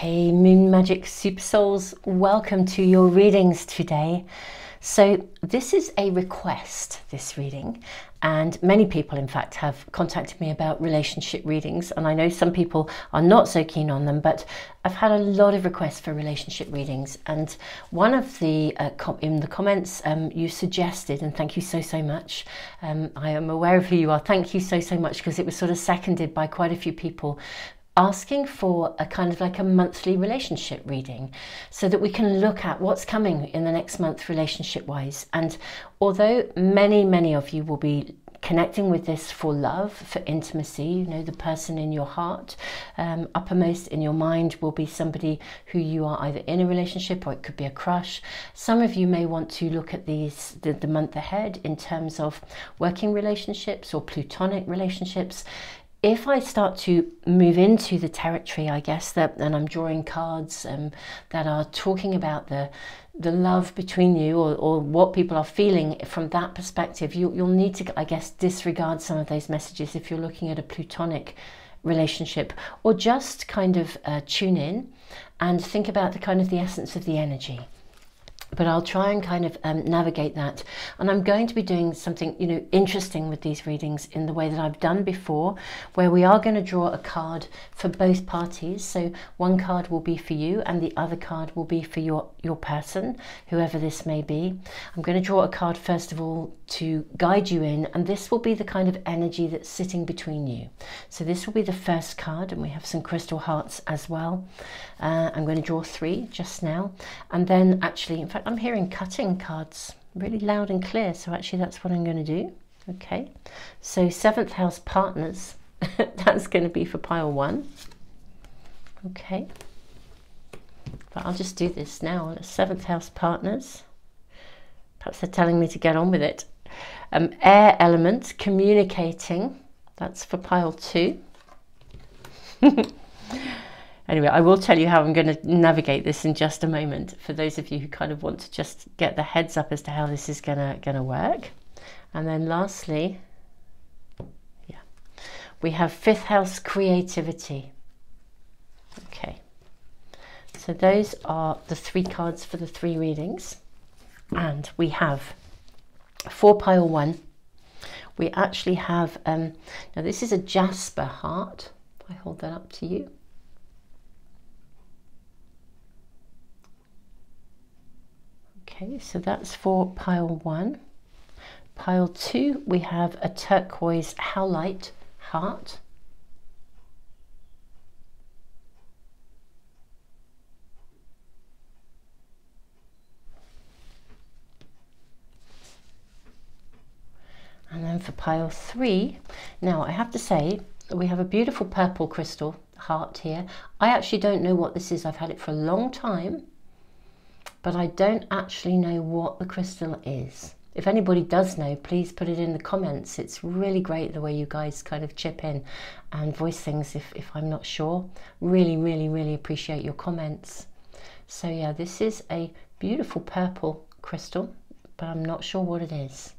Hey Moon Magic Super Souls, welcome to your readings today. So this is a request, this reading, and many people in fact have contacted me about relationship readings, and I know some people are not so keen on them, but I've had a lot of requests for relationship readings. And one of the, in the comments, you suggested, and thank you so much, I am aware of who you are, thank you so much, because it was sort of seconded by quite a few people asking for a kind of like a monthly relationship reading so that we can look at what's coming in the next month relationship wise. And although many of you will be connecting with this for love, for intimacy, you know, the person in your heart, uppermost in your mind will be somebody who you are either in a relationship or it could be a crush. Some of you may want to look at these, the month ahead in terms of working relationships or platonic relationships. If I start to move into the territory, I guess, that, and I'm drawing cards that are talking about the love between you or what people are feeling from that perspective, you'll need to, I guess, disregard some of those messages if you're looking at a platonic relationship, or just kind of tune in and think about the kind of the essence of the energy. But I'll try and kind of navigate that. And I'm going to be doing something, you know, interesting with these readings in the way that I've done before, where we are going to draw a card for both parties. So one card will be for you and the other card will be for your person, whoever this may be. I'm going to draw a card first of all to guide you in, and this will be the kind of energy that's sitting between you. So this will be the first card, and we have some crystal hearts as well. I'm going to draw three just now, and then actually, in fact, I'm hearing cutting cards really loud and clear, so actually that's what I'm going to do. Okay, so 7th house partners, that's going to be for pile 1. Okay, but I'll just do this now. 7th house partners, perhaps they're telling me to get on with it. Air element, communicating, that's for pile 2. Anyway, I will tell you how I'm going to navigate this in just a moment, for those of you who kind of want to just get the heads up as to how this is going to work. And then lastly, yeah, we have 5th house creativity. Okay, so those are the three cards for the three readings. And we have for pile 1, we actually have, now this is a jasper heart. I hold that up to you. Okay, so that's for pile 1. Pile 2, we have a turquoise howlite heart. And then for pile 3, now I have to say that we have a beautiful purple crystal heart here. I actually don't know what this is. I've had it for a long time, but I don't actually know what the crystal is. If anybody does know, please put it in the comments. It's really great the way you guys kind of chip in and voice things if I'm not sure. Really appreciate your comments. So yeah, this is a beautiful purple crystal, but I'm not sure what it is.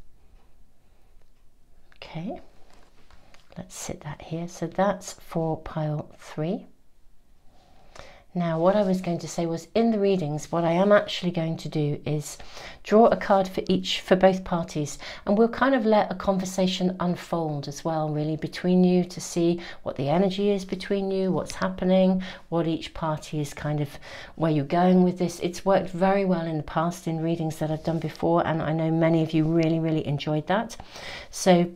Okay, let's sit that here. So that's for pile 3. Now, what I was going to say was, in the readings, what I am actually going to do is draw a card for each, for both parties, and we'll kind of let a conversation unfold as well, really, between you, to see what the energy is between you, what's happening, what each party is kind of, where you're going with this. It's worked very well in the past in readings that I've done before, and I know many of you really enjoyed that. So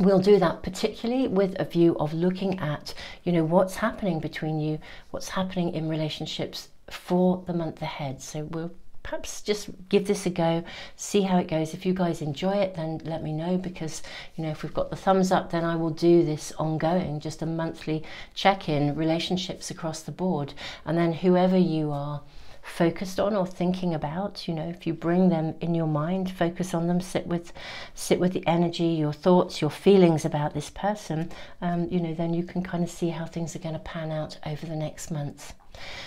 we'll do that, particularly with a view of looking at, you know, what's happening between you, what's happening in relationships for the month ahead. So we'll perhaps just give this a go, see how it goes. If you guys enjoy it, then let me know, because, you know, if we've got the thumbs up, then I will do this ongoing, just a monthly check-in, relationships across the board. And then whoever you are focused on or thinking about, you know, if you bring them in your mind, focus on them, sit with the energy, your thoughts, your feelings about this person, you know, then you can kind of see how things are going to pan out over the next month.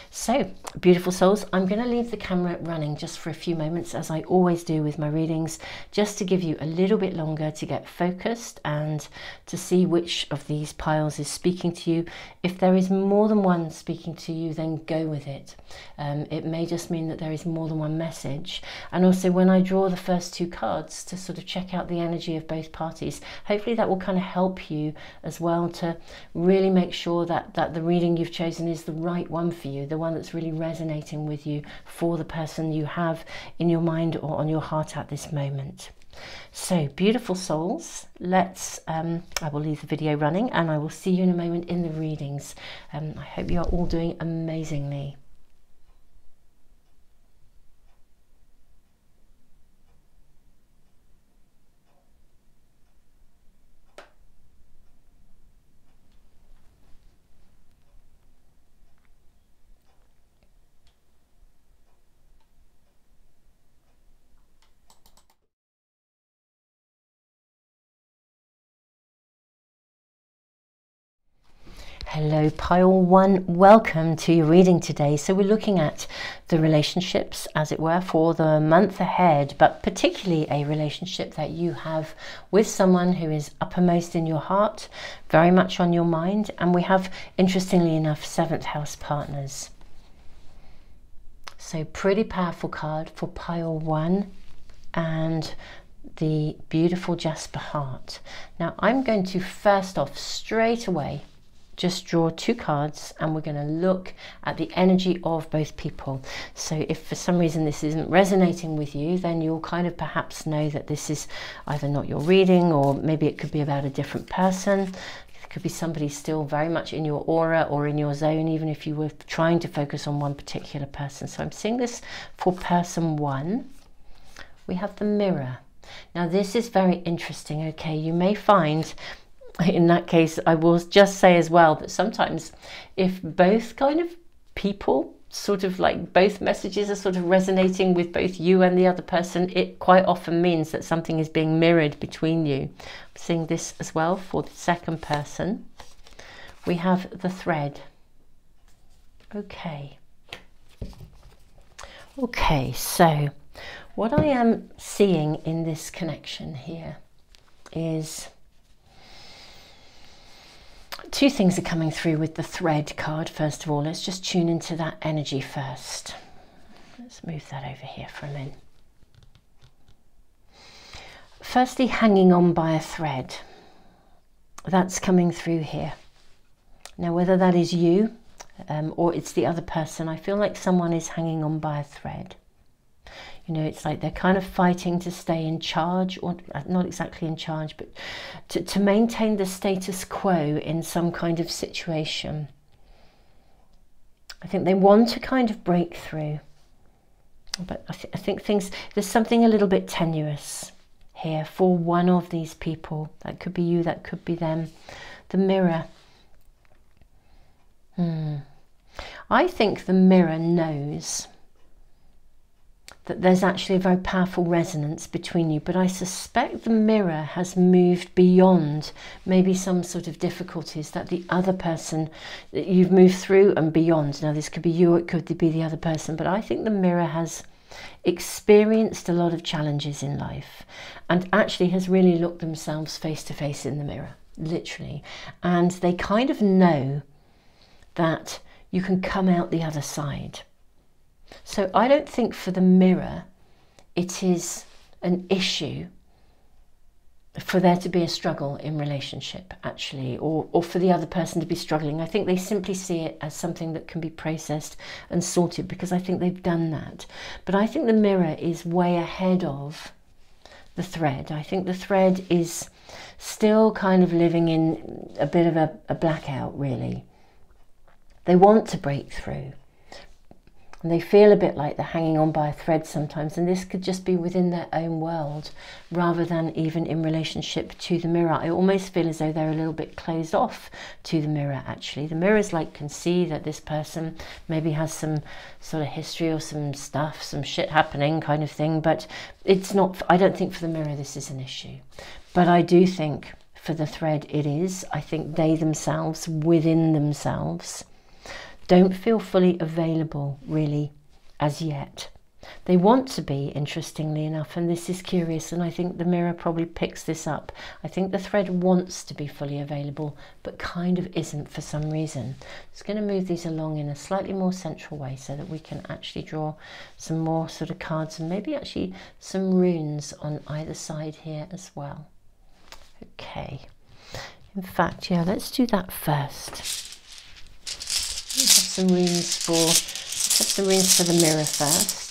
So, beautiful souls, I'm going to leave the camera running just for a few moments, as I always do with my readings, just to give you a little bit longer to get focused and to see which of these piles is speaking to you. If there is more than one speaking to you, then go with it. It may just mean that there is more than one message. And also, when I draw the first two cards to sort of check out the energy of both parties, hopefully that will kind of help you as well to really make sure that, the reading you've chosen is the right one for you, the one that's really resonating with you for the person you have in your mind or on your heart at this moment. So, beautiful souls, let's I will leave the video running and I will see you in a moment in the readings. I hope you are all doing amazingly. Hello pile one, welcome to your reading today. So we're looking at the relationships, as it were, for the month ahead, but particularly a relationship that you have with someone who is uppermost in your heart, very much on your mind. And we have, interestingly enough, seventh house partners. So pretty powerful card for pile one and the beautiful jasper heart. Now I'm going to first off straight away just draw two cards and we're going to look at the energy of both people. So if for some reason this isn't resonating with you, then you'll kind of perhaps know that this is either not your reading, or maybe it could be about a different person. It could be somebody still very much in your aura or in your zone, even if you were trying to focus on one particular person. So I'm seeing this for person one. We have the mirror. Now this is very interesting. Okay, you may find in that case, I will just say as well that sometimes if both kind of people sort of like both messages are sort of resonating with both you and the other person, it quite often means that something is being mirrored between you. I'm seeing this as well for the second person. We have the thread. Okay, so what I am seeing in this connection here is two things are coming through with the thread card. First of all, let's just tune into that energy first. Let's move that over here for a minute. Firstly, hanging on by a thread. That's coming through here. Now, whether that is you or it's the other person, I feel like someone is hanging on by a thread. You know, it's like they're kind of fighting to stay in charge, or not exactly in charge, but to maintain the status quo in some kind of situation. I think they want to kind of break through, but I think there's something a little bit tenuous here for one of these people. That could be you, that could be them. The mirror. I think the mirror knows that there's actually a very powerful resonance between you, but I suspect the mirror has moved beyond maybe some sort of difficulties that the other person, that you've moved through and beyond. Now this could be you, it could be the other person, but I think the mirror has experienced a lot of challenges in life and actually has really looked themselves face to face in the mirror, literally. And they kind of know that you can come out the other side. So I don't think for the mirror it is an issue for there to be a struggle in relationship, actually, or for the other person to be struggling. I think they simply see it as something that can be processed and sorted, because I think they've done that. But I think the mirror is way ahead of the thread. I think the thread is still kind of living in a bit of a blackout, really. They want to break through. And they feel a bit like they're hanging on by a thread sometimes, and this could just be within their own world rather than even in relationship to the mirror. I almost feel as though they're a little bit closed off to the mirror, actually. The mirror's like can see that this person maybe has some sort of history or some stuff, some shit happening kind of thing, but it's not, I don't think for the mirror this is an issue. But I do think for the thread it is. I think they themselves, within themselves, don't feel fully available really as yet. They want to be, interestingly enough, and this is curious, and I think the mirror probably picks this up. I think the thread wants to be fully available, but kind of isn't for some reason. It's going to move these along in a slightly more central way so that we can actually draw some more sort of cards and maybe actually some runes on either side here as well. Okay. In fact, yeah, let's do that first. Let's have some runes for the mirror first.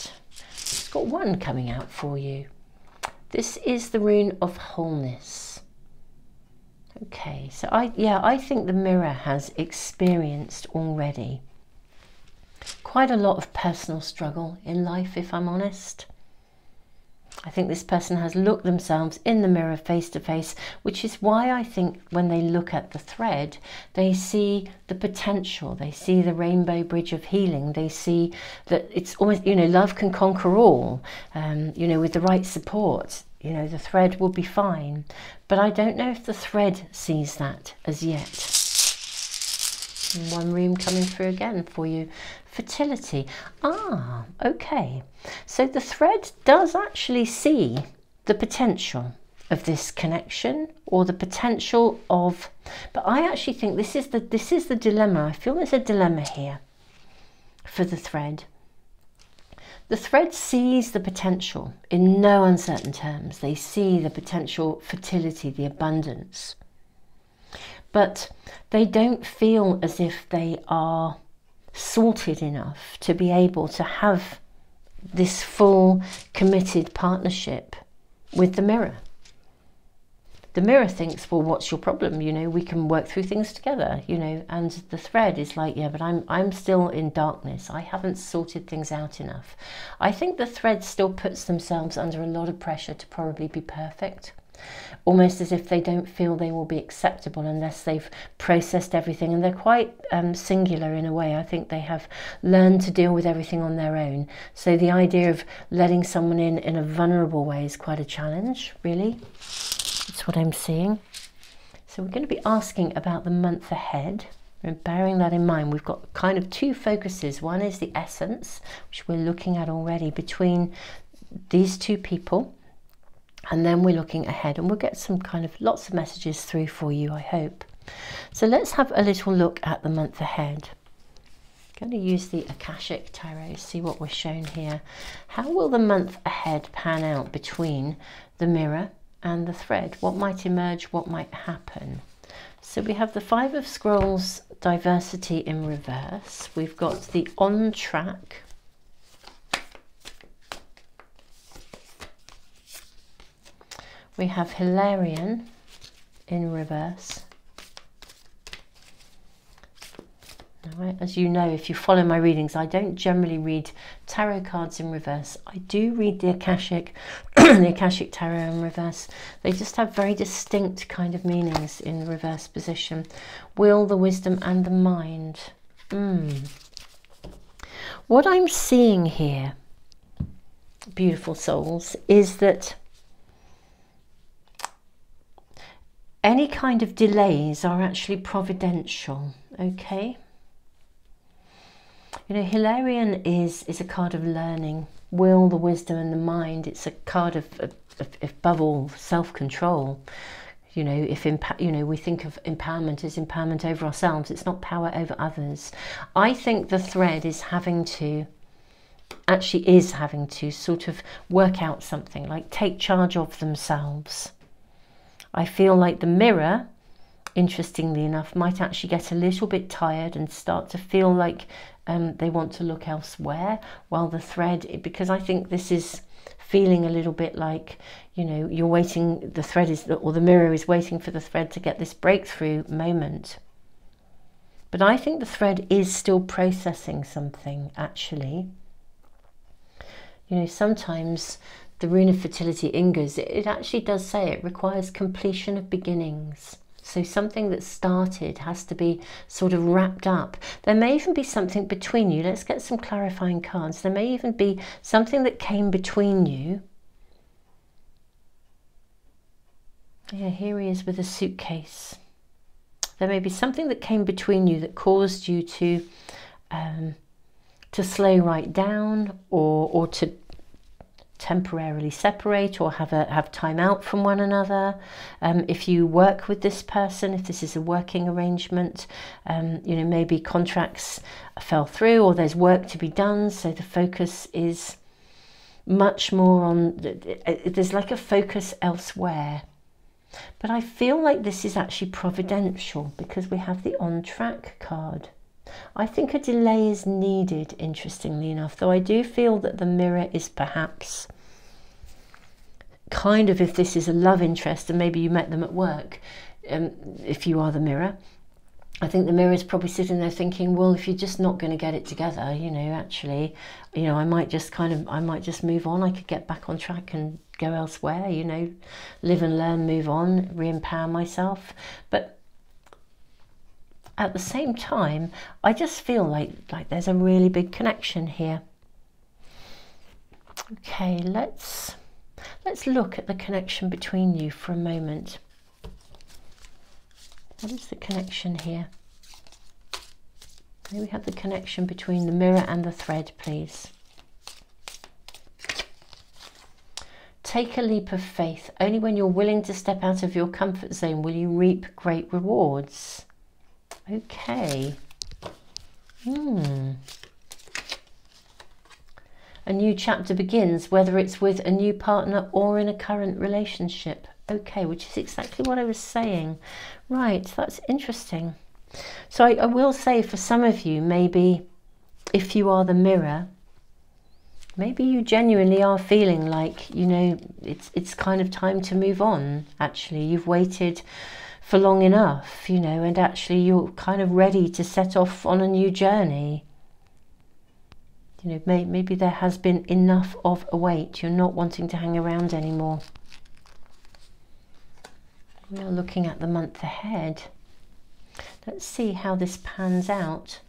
It's got one coming out for you. This is the rune of wholeness. Okay, so I think the mirror has experienced already quite a lot of personal struggle in life, if I'm honest. I think this person has looked themselves in the mirror face to face, which is why I think when they look at the thread, they see the potential, they see the rainbow bridge of healing, they see that it's almost, you know, love can conquer all, you know, with the right support, you know, the thread will be fine. But I don't know if the thread sees that as yet. And one room coming through again for you. Fertility. Ah, okay. So the thread does actually see the potential of this connection, or the potential of, but I actually think this is the dilemma. I feel there's a dilemma here for the thread. The thread sees the potential in no uncertain terms. They see the potential fertility, the abundance, but they don't feel as if they are sorted enough to be able to have this full committed partnership with the mirror. The mirror thinks, well, what's your problem? You know, we can work through things together, you know, and the thread is like, yeah, but I'm still in darkness. I haven't sorted things out enough. I think the thread still puts themselves under a lot of pressure to probably be perfect, almost as if they don't feel they will be acceptable unless they've processed everything, and they're quite singular in a way. I think they have learned to deal with everything on their own, so the idea of letting someone in a vulnerable way is quite a challenge, really. That's what I'm seeing. So we're going to be asking about the month ahead, and bearing that in mind, we've got kind of two focuses. One is the essence, which we're looking at already between these two people. And then we're looking ahead, and we'll get some kind of lots of messages through for you, I hope. So let's have a little look at the month ahead. I'm going to use the Akashic Tarot, see what we're shown here. How will the month ahead pan out between the mirror and the thread? What might emerge? What might happen? So we have the Five of Scrolls, diversity in reverse. We've got the on track. We have Hilarion in reverse. All right. As you know, if you follow my readings, I don't generally read tarot cards in reverse. I do read the Akashic, the Akashic Tarot in reverse. They just have very distinct kind of meanings in the reverse position. Will, the wisdom and the mind. What I'm seeing here, beautiful souls, is that any kind of delays are actually providential, okay? You know, Hilarion is a card of learning. Will, the wisdom and the mind, it's a card of above all, self-control. You know, we think of empowerment as empowerment over ourselves. It's not power over others. I think the thread is having to, actually is having to sort of work out something, like take charge of themselves. I feel like the mirror, interestingly enough, might actually get a little bit tired and start to feel like they want to look elsewhere, while the thread, because I think this is feeling a little bit like, you know, you're waiting, the thread is, or the mirror is waiting for the thread to get this breakthrough moment. But I think the thread is still processing something, actually. You know, sometimes the rune of fertility ingers, it actually does say it requires completion of beginnings. So something that started has to be sort of wrapped up. There may even be something between you. Let's get some clarifying cards. There may even be something that came between you. Yeah, here he is with a suitcase. There may be something that came between you that caused you to to slow right down, or to temporarily separate, or have time out from one another. If you work with this person, if this is a working arrangement, you know, maybe contracts fell through or there's work to be done, so the focus is much more on, there's like a focus elsewhere. But I feel like this is actually providential, because we have the on track card. I think a delay is needed, interestingly enough, though I do feel that the mirror is perhaps kind of, if this is a love interest and maybe you met them at work, if you are the mirror, I think the mirror is probably sitting there thinking, well, if you're just not going to get it together, you know, actually, you know, I might just move on. I could get back on track and go elsewhere, you know, live and learn, move on, re-empower myself. But at the same time, I just feel like there's a really big connection here. Okay, let's look at the connection between you for a moment. What is the connection here? May we have the connection between the mirror and the thread, please? Take a leap of faith. Only when you're willing to step out of your comfort zone will you reap great rewards. Okay. A new chapter begins, whether it's with a new partner or in a current relationship. Okay, which is exactly what I was saying. Right, that's interesting. So I will say, for some of you, maybe if you are the mirror, maybe you genuinely are feeling like, you know, it's kind of time to move on, actually. You've waited for long enough, you know, and actually you're kind of ready to set off on a new journey. You know, maybe there has been enough of a wait. You're not wanting to hang around anymore. We are looking at the month ahead. Let's see how this pans out.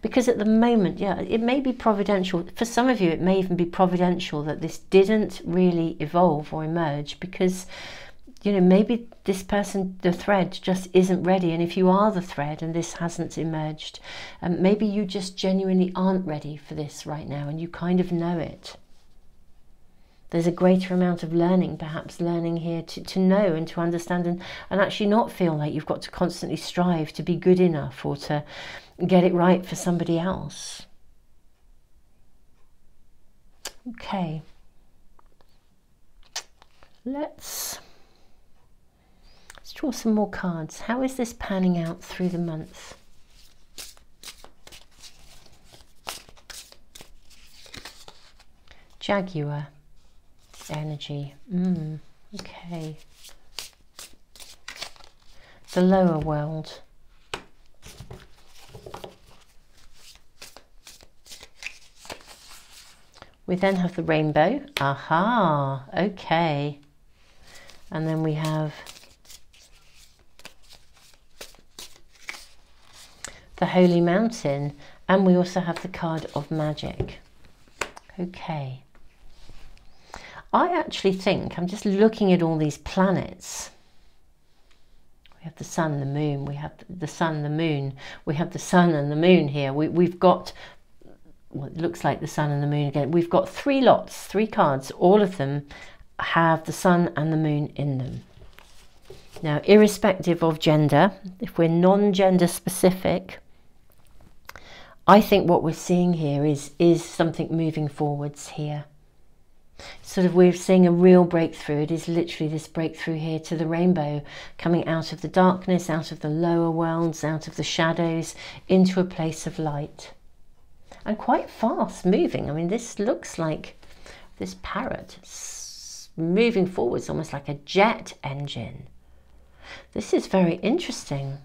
Because at the moment, yeah, it may be providential. For some of you, it may even be providential that this didn't really evolve or emerge, because, you know, maybe this person, the thread, just isn't ready. And if you are the thread and this hasn't emerged, maybe you just genuinely aren't ready for this right now, and you kind of know it. There's a greater amount of learning, perhaps learning here to know and to understand, and actually not feel like you've got to constantly strive to be good enough or to get it right for somebody else. Okay. Let's draw some more cards. How is this panning out through the month? Jaguar energy. Okay. The lower world. We then have the rainbow. Aha. Okay. And then we have the Holy Mountain, and we also have the card of magic. Okay. I actually think, I'm just looking at all these planets. We have the sun, the moon, we have the sun, the moon, we have the sun and the moon here. We've got what looks like the sun and the moon again. We've got three lots, three cards. All of them have the sun and the moon in them. Now, irrespective of gender, if we're non-gender specific, I think what we're seeing here is something moving forwards here. Sort of, we're seeing a real breakthrough. It is literally this breakthrough here to the rainbow, coming out of the darkness, out of the lower worlds, out of the shadows, into a place of light. And quite fast moving. I mean, this looks like this parrot moving forwards, almost like a jet engine. This is very interesting.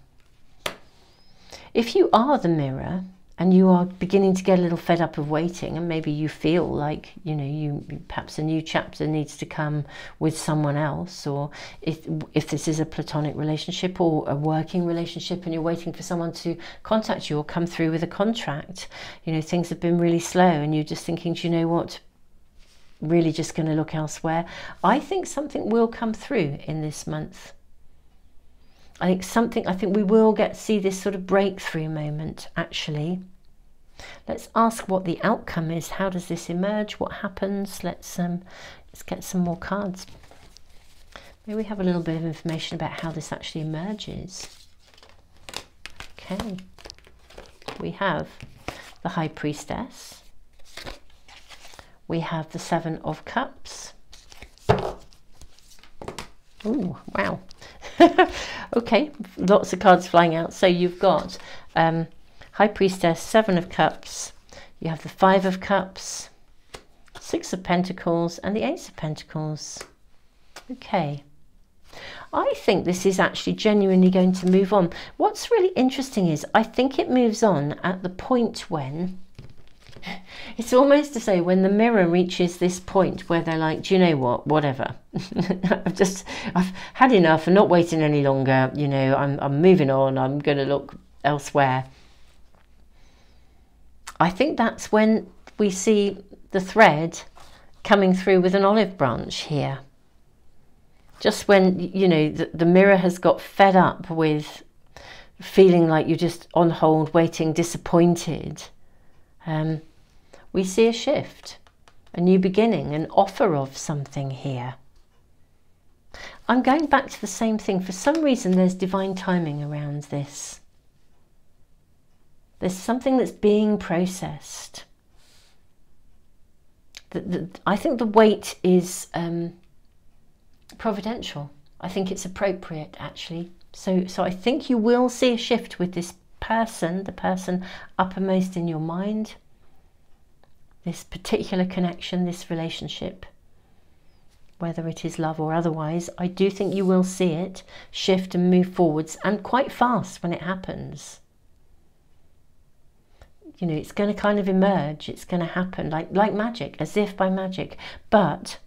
If you are the mirror and you are beginning to get a little fed up of waiting, and maybe you feel like, you know, perhaps a new chapter needs to come with someone else, or if this is a platonic relationship or a working relationship and you're waiting for someone to contact you or come through with a contract, you know, things have been really slow and you're just thinking, do you know what, really just going to look elsewhere. I think something will come through in this month. I think we will see this sort of breakthrough moment, actually. Let's ask what the outcome is. How does this emerge? What happens? Let's get some more cards. Maybe we have a little bit of information about how this actually emerges. Okay, we have the High Priestess. We have the Seven of Cups. Ooh, wow. Okay, lots of cards flying out. So you've got High Priestess, Seven of Cups, you have the Five of Cups, Six of Pentacles, and the Ace of Pentacles. Okay, I think this is actually genuinely going to move on. What's really interesting is I think it moves on at the point when, it's almost to say when the mirror reaches this point where they're like, do you know what, whatever, I've had enough, I'm not waiting any longer, you know, I'm moving on, I'm going to look elsewhere. I think that's when we see the thread coming through with an olive branch here. Just when, you know, the mirror has got fed up with feeling like you're just on hold, waiting, disappointed, we see a shift, a new beginning, an offer of something here. I'm going back to the same thing. For some reason, there's divine timing around this. There's something that's being processed. I think the weight is... providential. I think it's appropriate, actually. So I think you will see a shift with this person, the person uppermost in your mind, this particular connection, this relationship, whether it is love or otherwise. I do think you will see it shift and move forwards, and quite fast when it happens. You know, it's going to kind of emerge, it's going to happen like magic, as if by magic. But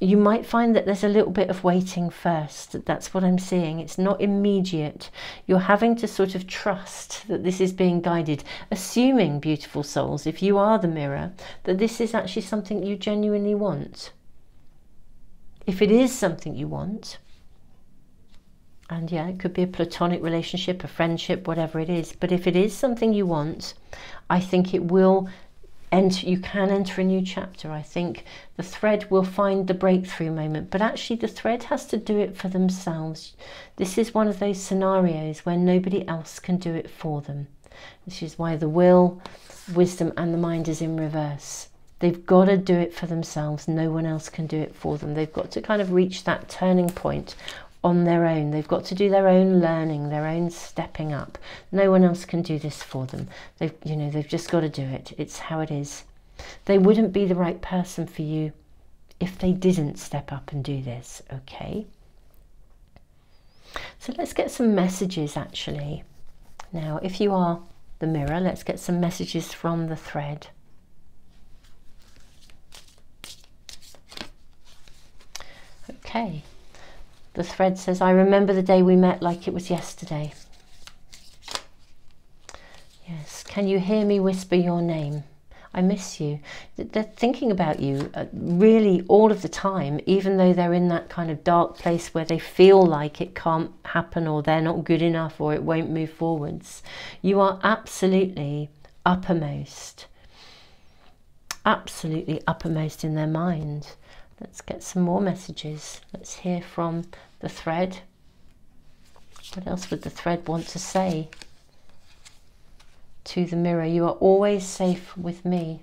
you might find that there's a little bit of waiting first. That's what I'm seeing. It's not immediate. You're having to sort of trust that this is being guided, assuming, beautiful souls, if you are the mirror, that this is actually something you genuinely want. If it is something you want, and yeah, it could be a platonic relationship, a friendship, whatever it is, but if it is something you want, I think it will. And you can enter a new chapter. I think the thread will find the breakthrough moment, but actually the thread has to do it for themselves. This is one of those scenarios where nobody else can do it for them. This is why the will, wisdom, and the mind is in reverse. They've got to do it for themselves. No one else can do it for them. They've got to kind of reach that turning point on their own. They've got to do their own learning, their own stepping up. No one else can do this for them. They've, you know, they've just got to do it. It's how it is. They wouldn't be the right person for you if they didn't step up and do this, okay? So let's get some messages, actually. Now, if you are the mirror, let's get some messages from the thread. Okay. The thread says, I remember the day we met like it was yesterday. Yes, can you hear me whisper your name? I miss you. They're thinking about you really all of the time, even though they're in that kind of dark place where they feel like it can't happen, or they're not good enough, or it won't move forwards. You are absolutely uppermost. Absolutely uppermost in their mind. Let's get some more messages. Let's hear from the thread. What else would the thread want to say to the mirror? You are always safe with me.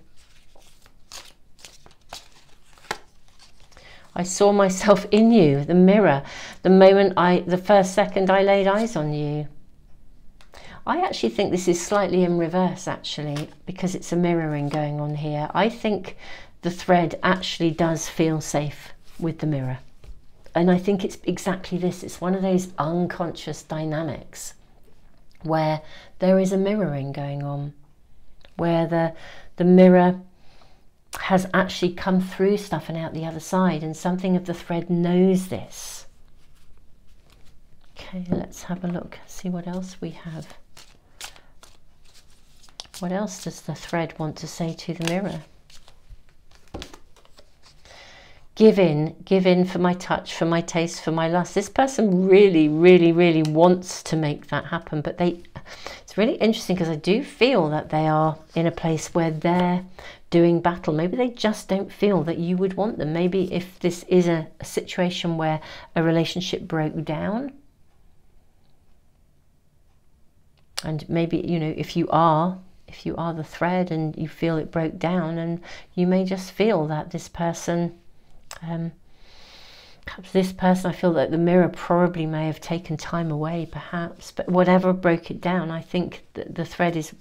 I saw myself in you, the mirror, the first second I laid eyes on you. I actually think this is slightly in reverse, actually, because it's a mirroring going on here. I think the thread actually does feel safe with the mirror. And I think it's exactly this. It's one of those unconscious dynamics where there is a mirroring going on, where the mirror has actually come through stuff and out the other side, and something of the thread knows this. Okay, let's have a look, see what else we have. What else does the thread want to say to the mirror? Give in for my touch, for my taste, for my lust. This person really, really, really wants to make that happen, but it's really interesting because I do feel that they are in a place where they're doing battle. Maybe they just don't feel that you would want them. Maybe if this is a situation where a relationship broke down, and maybe, you know, if you are the thread and you feel it broke down, and you may just feel that this person, perhaps this person, I feel that the mirror probably may have taken time away perhaps, but whatever broke it down, I think that the thread is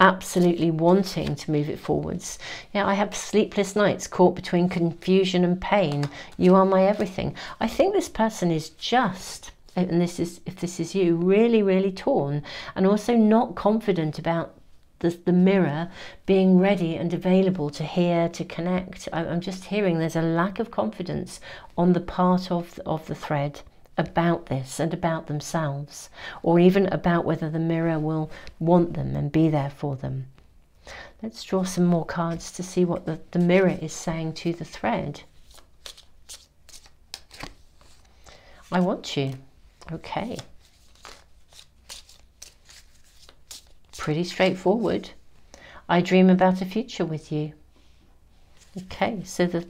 absolutely wanting to move it forwards. Yeah, I have sleepless nights caught between confusion and pain. You are my everything. I think this person is just, and this is, if this is you, really, really torn, and also not confident about the mirror being ready and available to hear, to connect. I'm just hearing there's a lack of confidence on the part of the thread about this and about themselves, or even about whether the mirror will want them and be there for them. Let's draw some more cards to see what the mirror is saying to the thread. I want you. Okay. Pretty straightforward. I dream about a future with you. Okay, so the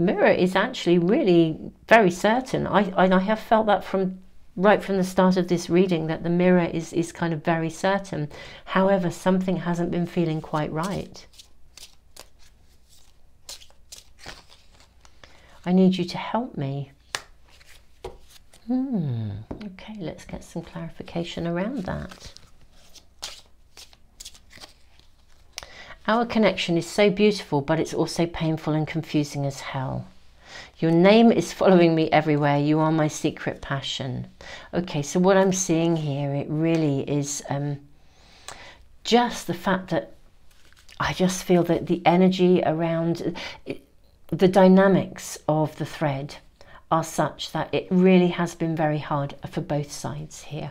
mirror is actually really very certain. I have felt that right from the start of this reading, that the mirror is kind of very certain. However, something hasn't been feeling quite right. I need you to help me. Okay, let's get some clarification around that. Our connection is so beautiful, but it's also painful and confusing as hell. Your name is following me everywhere. You are my secret passion. Okay, so what I'm seeing here, it really is just the fact that I just feel that the energy around it, the dynamics of the thread are such that it really has been very hard for both sides here.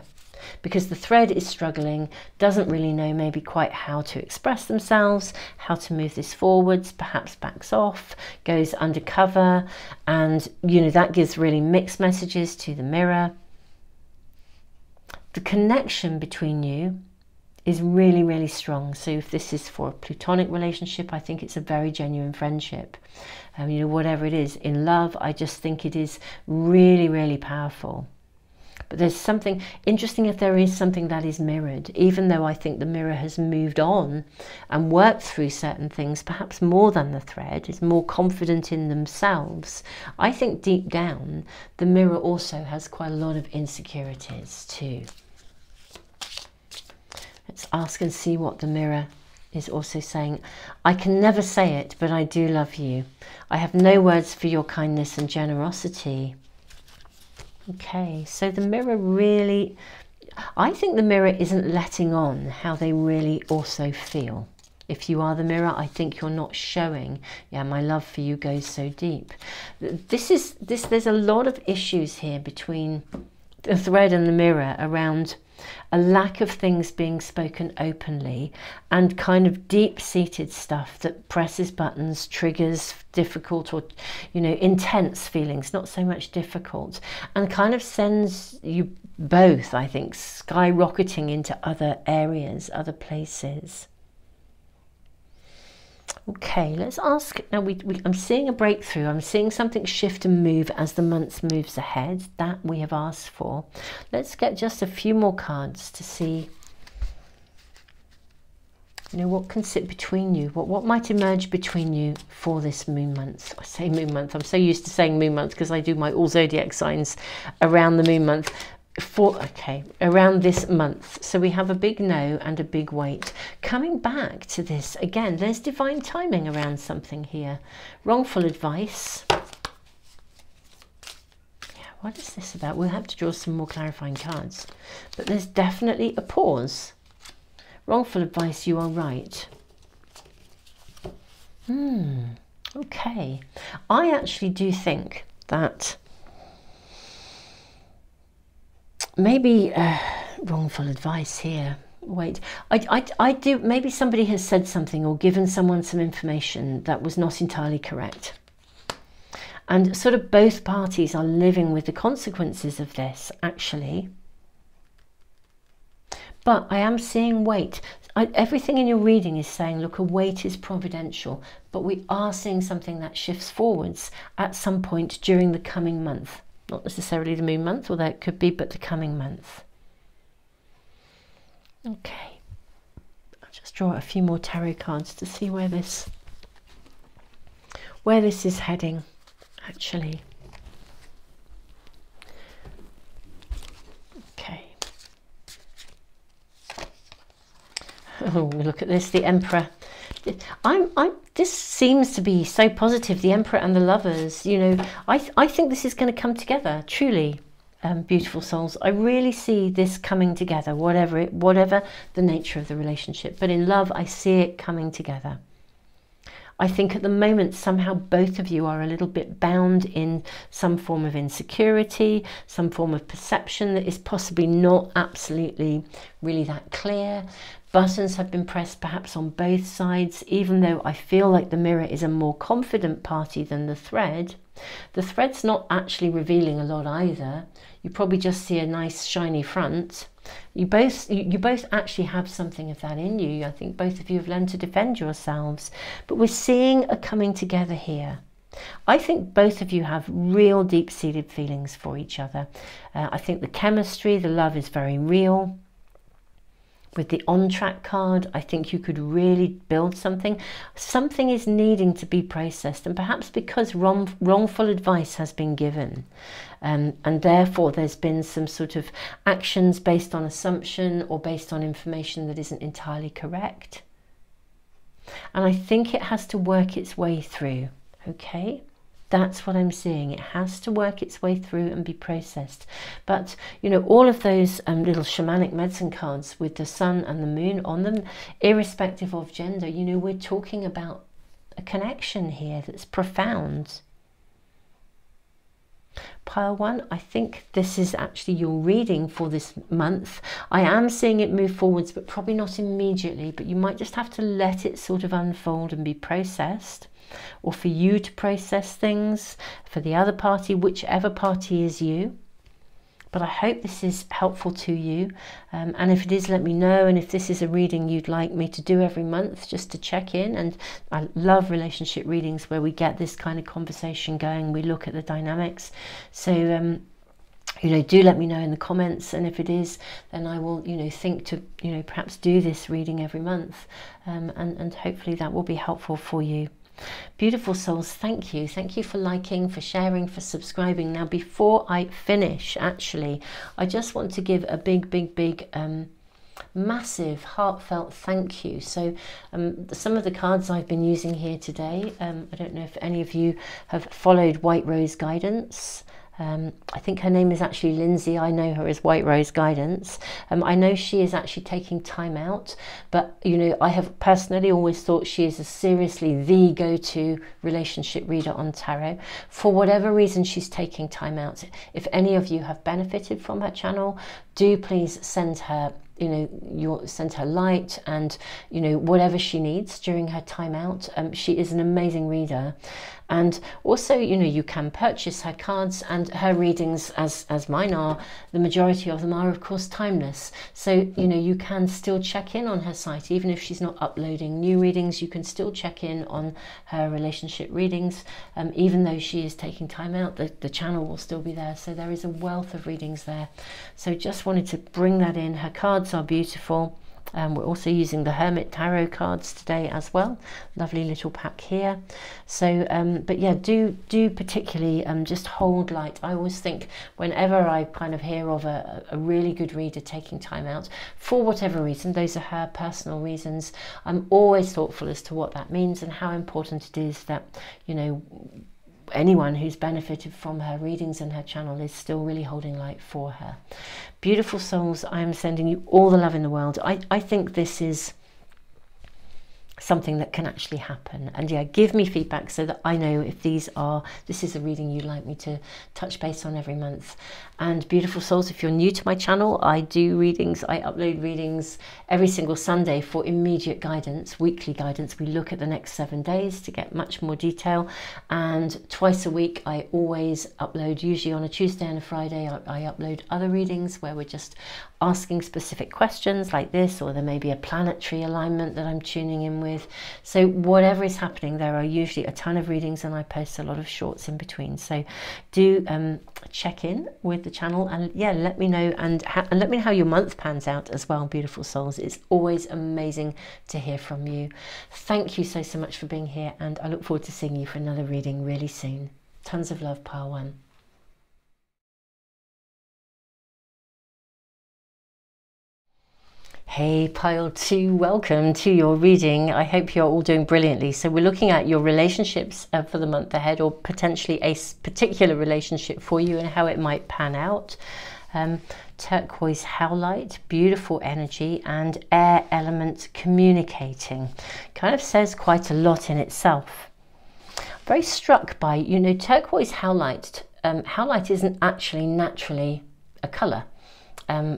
Because the thread is struggling, doesn't really know maybe quite how to express themselves, how to move this forwards, perhaps backs off, goes undercover, and you know, that gives really mixed messages to the mirror. The connection between you is really, really strong. So if this is for a platonic relationship, I think it's a very genuine friendship. You know, whatever it is, in love, I just think it is really, really powerful. But there's something interesting if there is something that is mirrored, even though I think the mirror has moved on and worked through certain things, perhaps more than the thread, is more confident in themselves. I think deep down, the mirror also has quite a lot of insecurities too. Let's ask and see what the mirror is also saying. I can never say it, but I do love you. I have no words for your kindness and generosity. Okay, so the mirror really, I think the mirror isn't letting on how they really also feel. If you are the mirror, I think you're not showing, yeah, my love for you goes so deep. There's a lot of issues here between the thread and the mirror around a lack of things being spoken openly, and kind of deep-seated stuff that presses buttons, triggers difficult or, you know, intense feelings, not so much difficult, and kind of sends you both, I think, skyrocketing into other areas, other places. Okay, let's ask now. I'm seeing a breakthrough. I'm seeing something shift and move as the month moves ahead that we have asked for. Let's get just a few more cards to see, you know, what can sit between you, what might emerge between you for this moon month. I say moon month, I'm so used to saying moon month because I do my all zodiac signs around the moon month. Around this month. So we have a big no and a big wait. Coming back to this again, there's divine timing around something here. Wrongful advice. Yeah, what is this about? We'll have to draw some more clarifying cards. But there's definitely a pause. Wrongful advice, you are right. Okay. I actually do think that maybe wrongful advice here. Wait, I do. Maybe somebody has said something or given someone some information that was not entirely correct. And sort of both parties are living with the consequences of this, actually. But I am seeing weight. Everything in your reading is saying, look, a weight is providential, but we are seeing something that shifts forwards at some point during the coming month. Not necessarily the moon month, although it could be, but the coming month. Okay, I'll just draw a few more tarot cards to see where this is heading, actually. Oh, look at this, the Emperor. This seems to be so positive, the Emperor and the Lovers. You know, I think this is going to come together, truly, beautiful souls. I really see this coming together, whatever the nature of the relationship. But in love, I see it coming together. I think at the moment, somehow both of you are a little bit bound in some form of insecurity, some form of perception that is possibly not absolutely really that clear. Buttons have been pressed perhaps on both sides, even though I feel like the mirror is a more confident party than the thread. The thread's not actually revealing a lot either. You probably just see a nice shiny front. You both actually have something of that in you. I think both of you have learned to defend yourselves, but we're seeing a coming together here. I think both of you have real deep-seated feelings for each other. I think the chemistry, the love is very real. With the on-track card, I think you could really build something. Something is needing to be processed, and perhaps because wrongful advice has been given, and therefore there's been some sort of actions based on assumption or based on information that isn't entirely correct. And I think it has to work its way through, okay? That's what I'm seeing. It has to work its way through and be processed. But, you know, all of those little shamanic medicine cards with the sun and the moon on them, irrespective of gender, you know, we're talking about a connection here that's profound. Pile one, I think this is actually your reading for this month. I am seeing it move forwards, but probably not immediately, but you might just have to let it sort of unfold and be processed. Or for you to process things, for the other party, whichever party is you. But I hope this is helpful to you, and if it is, let me know. And if this is a reading you'd like me to do every month, just to check in. And I love relationship readings where we get this kind of conversation going, we look at the dynamics. So you know, do let me know in the comments, and if it is, then I will, you know, think to, you know, perhaps do this reading every month, and hopefully that will be helpful for you. Beautiful souls, thank you for liking, for sharing, for subscribing. Now, before I finish, actually, I just want to give a big massive heartfelt thank you. So some of the cards I've been using here today, I don't know if any of you have followed White Rose Guidance. I think her name is actually Lindsay. I know her as White Rose Guidance. I know she is actually taking time out, but, you know, I have personally always thought she is seriously the go-to relationship reader on tarot. For whatever reason, she's taking time out. If any of you have benefited from her channel, do please send her, you know, send her light and, you know, whatever she needs during her time out. She is an amazing reader. And also, you know, you can purchase her cards, and her readings, as mine are, the majority of them are, of course, timeless. So, you know, you can still check in on her site. Even if she's not uploading new readings, you can still check in on her relationship readings. Even though she is taking time out, the channel will still be there. So there is a wealth of readings there. So just wanted to bring that in. Her cards are beautiful. We're also using the Hermit Tarot cards today as well. Lovely little pack here. So, but yeah, do particularly just hold light. I always think whenever I kind of hear of a really good reader taking time out, for whatever reason, those are her personal reasons, I'm always thoughtful as to what that means and how important it is that, you know, anyone who's benefited from her readings and her channel is still really holding light for her. Beautiful souls, I am sending you all the love in the world. I think this is something that can actually happen. And yeah, give me feedback so that I know if this is a reading you'd like me to touch base on every month. And beautiful souls, if you're new to my channel, I do readings, I upload readings every single Sunday for immediate guidance, weekly guidance. We look at the next 7 days to get much more detail. And twice a week, I always upload, usually on a Tuesday and a Friday, I upload other readings where we're just asking specific questions like this, or there may be a planetary alignment that I'm tuning in with. So whatever is happening, there are usually a ton of readings, and I post a lot of shorts in between. So do check in with the channel, and yeah, let me know and let me know how your month pans out as well, beautiful souls. It's always amazing to hear from you. Thank you so much for being here, and I look forward to seeing you for another reading really soon. Tons of love, Pile One. Hey Pile Two, welcome to your reading. I hope you're all doing brilliantly. So we're looking at your relationships for the month ahead, or potentially a particular relationship for you and how it might pan out. Turquoise howlite, beautiful energy, and air element communicating. Kind of says quite a lot in itself. Very struck by, you know, turquoise howlite. Howlite isn't actually naturally a colour.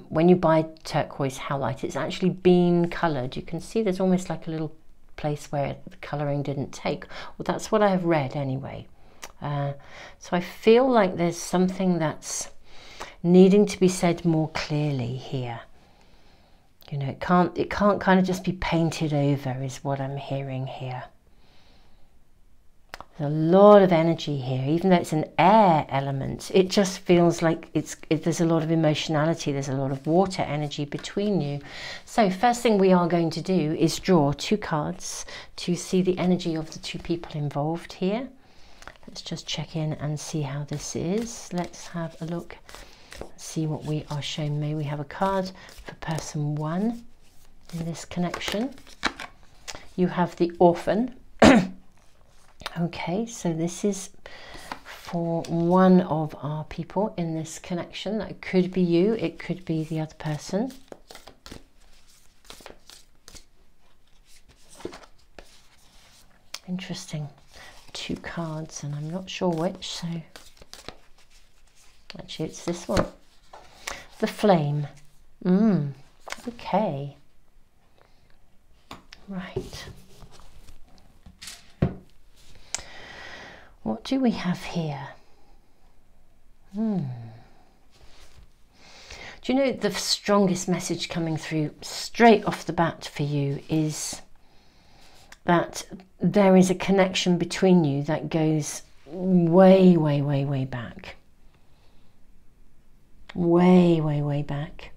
When you buy turquoise howlite, it's actually been coloured. You can see there's almost like a little place where the colouring didn't take. Well, that's what I have read anyway. So I feel like there's something that's needing to be said more clearly here. You know, it can't kind of just be painted over, is what I'm hearing here. There's a lot of energy here, even though it's an air element. It just feels like there's a lot of emotionality, there's a lot of water energy between you. So first thing we are going to do is draw two cards to see the energy of the two people involved here. Let's just check in and see how this is. Let's have a look, see what we are shown. May we have a card for person one in this connection. You have the Orphan. Okay, so this is for one of our people in this connection. That could be you, it could be the other person. Interesting. Two cards, and I'm not sure which, so actually it's this one. The Flame. Okay. Right. What do we have here? Do you know, the strongest message coming through straight off the bat for you is that there is a connection between you that goes way, way, way, way back. Way, way, way back.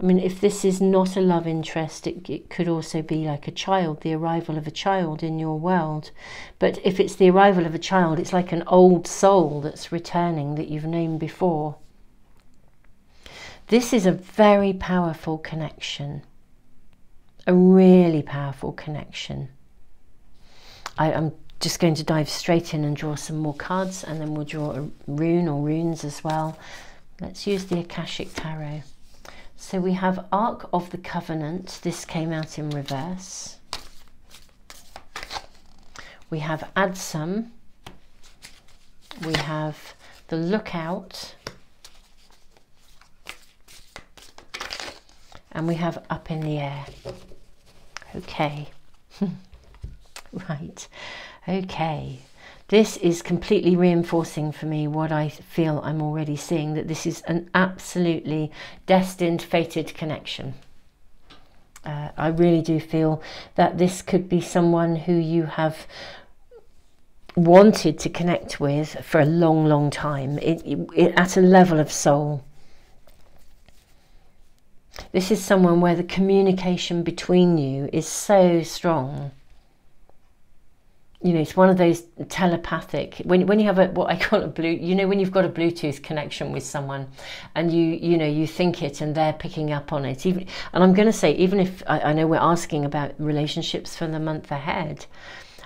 I mean, if this is not a love interest, it could also be like a child, the arrival of a child in your world. But if it's the arrival of a child, it's like an old soul that's returning that you've known before. This is a very powerful connection, a really powerful connection. I'm just going to dive straight in and draw some more cards, and then we'll draw a rune or runes as well. Let's use the Akashic Tarot. So we have Ark of the Covenant. This came out in reverse. We have Adsum. We have the Lookout. And we have Up in the Air. Okay. Right. Okay. This is completely reinforcing for me what I feel I'm already seeing, that this is an absolutely destined, fated connection. I really do feel that this could be someone who you have wanted to connect with for a long, long time, at a level of soul. This is someone where the communication between you is so strong. You know, it's one of those telepathic, when you have what I call a blue, you know, when you've got a Bluetooth connection with someone and you know, you think it and they're picking up on it. Even, and I'm going to say, even if I know we're asking about relationships for the month ahead,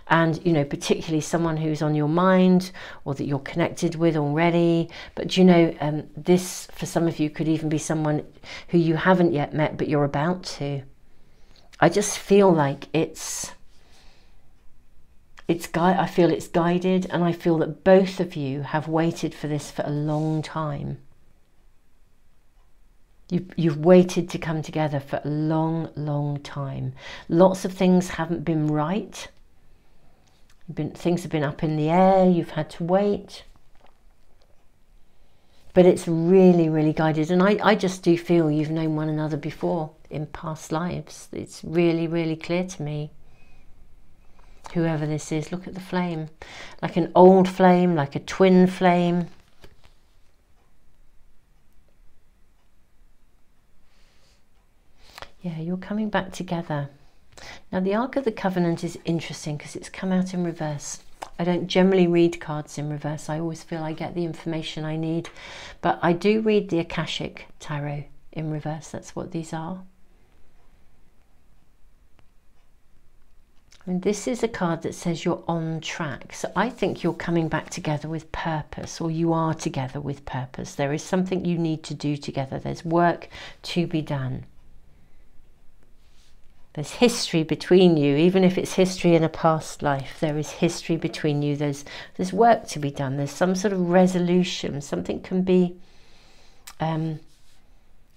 and, you know, particularly someone who's on your mind or that you're connected with already. But, you know, this for some of you could even be someone who you haven't yet met, but you're about to. I just feel like it's I feel it's guided, and I feel that both of you have waited for this for a long time. You've waited to come together for a long, long time. Lots of things haven't been right. Things have been up in the air. You've had to wait. But it's really, really guided. And I just do feel you've known one another before in past lives. It's really, really clear to me. Whoever this is, look at the flame. Like an old flame, like a twin flame. Yeah, you're coming back together. Now, the Ark of the Covenant is interesting because it's come out in reverse. I don't generally read cards in reverse. I always feel I get the information I need. But I do read the Akashic Tarot in reverse. That's what these are. And this is a card that says you're on track. So I think you're coming back together with purpose, or you are together with purpose. There is something you need to do together. There's work to be done. There's history between you, even if it's history in a past life. There is history between you. There's work to be done. There's some sort of resolution. Something can be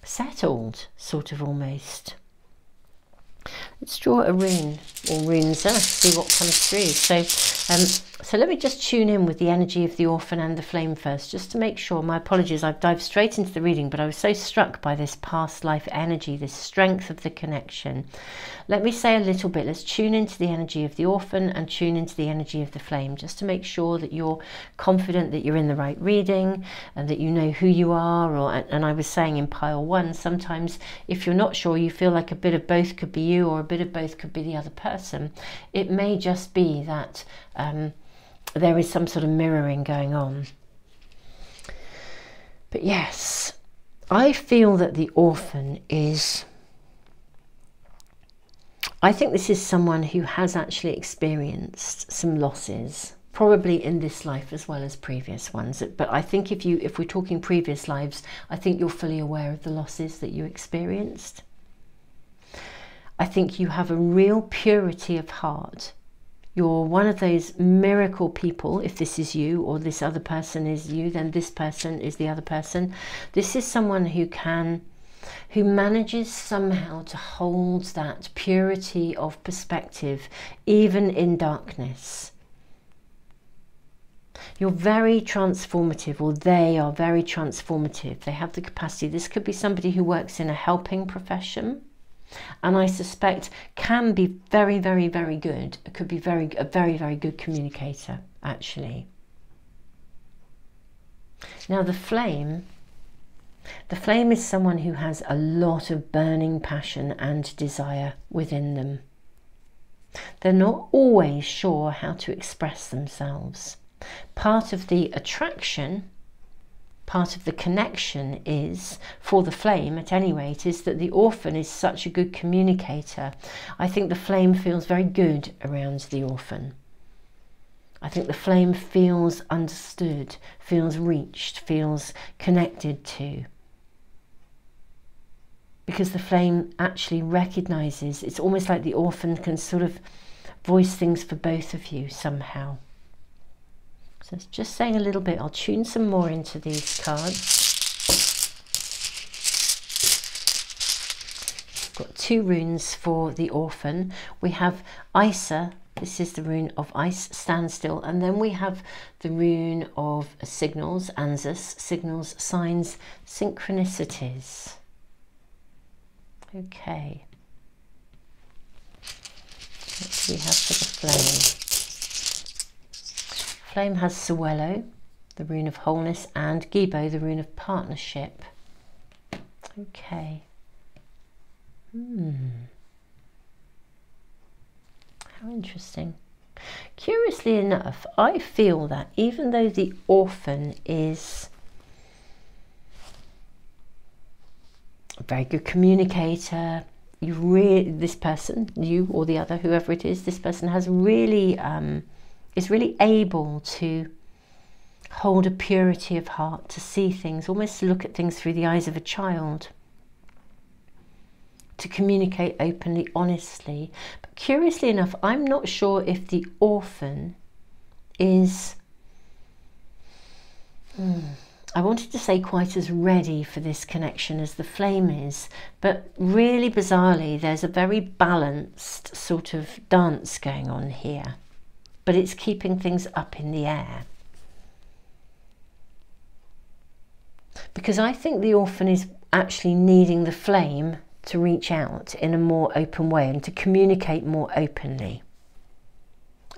settled, sort of, almost. Let's draw a rune, or runes, see what comes through. So let me just tune in with the energy of the Orphan and the Flame first, just to make sure. My apologies, I've dived straight into the reading, but I was so struck by this past life energy, this strength of the connection. Let me say a little bit. Let's tune into the energy of the Orphan and tune into the energy of the Flame, just to make sure that you're confident that you're in the right reading and that you know who you are. And I was saying in pile one, sometimes if you're not sure, you feel like a bit of both could be you, or a bit of both could be the other person. It may just be that there is some sort of mirroring going on. But yes, I feel that the Orphan is, I think this is someone who has actually experienced some losses, probably in this life as well as previous ones. But I think if we're talking previous lives, I think you're fully aware of the losses that you experienced. I think you have a real purity of heart. You're one of those miracle people. If this is you, or this other person is you, then this person is the other person. This is someone who manages somehow to hold that purity of perspective, even in darkness. You're very transformative, or they are very transformative. They have the capacity. This could be somebody who works in a helping profession, and I suspect can be very, very, very good. It could be a very, very good communicator, actually. Now, the flame is someone who has a lot of burning passion and desire within them. They're not always sure how to express themselves. Part of the attraction, part of the connection is, for the Flame at any rate, is that the Orphan is such a good communicator. I think the Flame feels very good around the Orphan. I think the Flame feels understood, feels reached, feels connected to. Because the Flame actually recognises, it's almost like the Orphan can sort of voice things for both of you somehow. So it's just saying a little bit. I'll tune some more into these cards. We've got two runes for the Orphan. We have Isa. This is the rune of ice, standstill. And then we have the rune of signals, Anzus, signals, signs, synchronicities. Okay. What do we have for the Flame? Flame has Suelo, the rune of wholeness, and Gibo, the rune of partnership. Okay. How interesting. Curiously enough, I feel that even though the Orphan is a very good communicator, this person, you or the other, whoever it is, this person has really is really able to hold a purity of heart, to see things, almost look at things through the eyes of a child. to communicate openly, honestly. But curiously enough, I'm not sure if the orphan is, I wanted to say quite as ready for this connection as the flame is, but really bizarrely, there's a very balanced sort of dance going on here, but it's keeping things up in the air. Because I think the orphan is actually needing the flame to reach out in a more open way and to communicate more openly.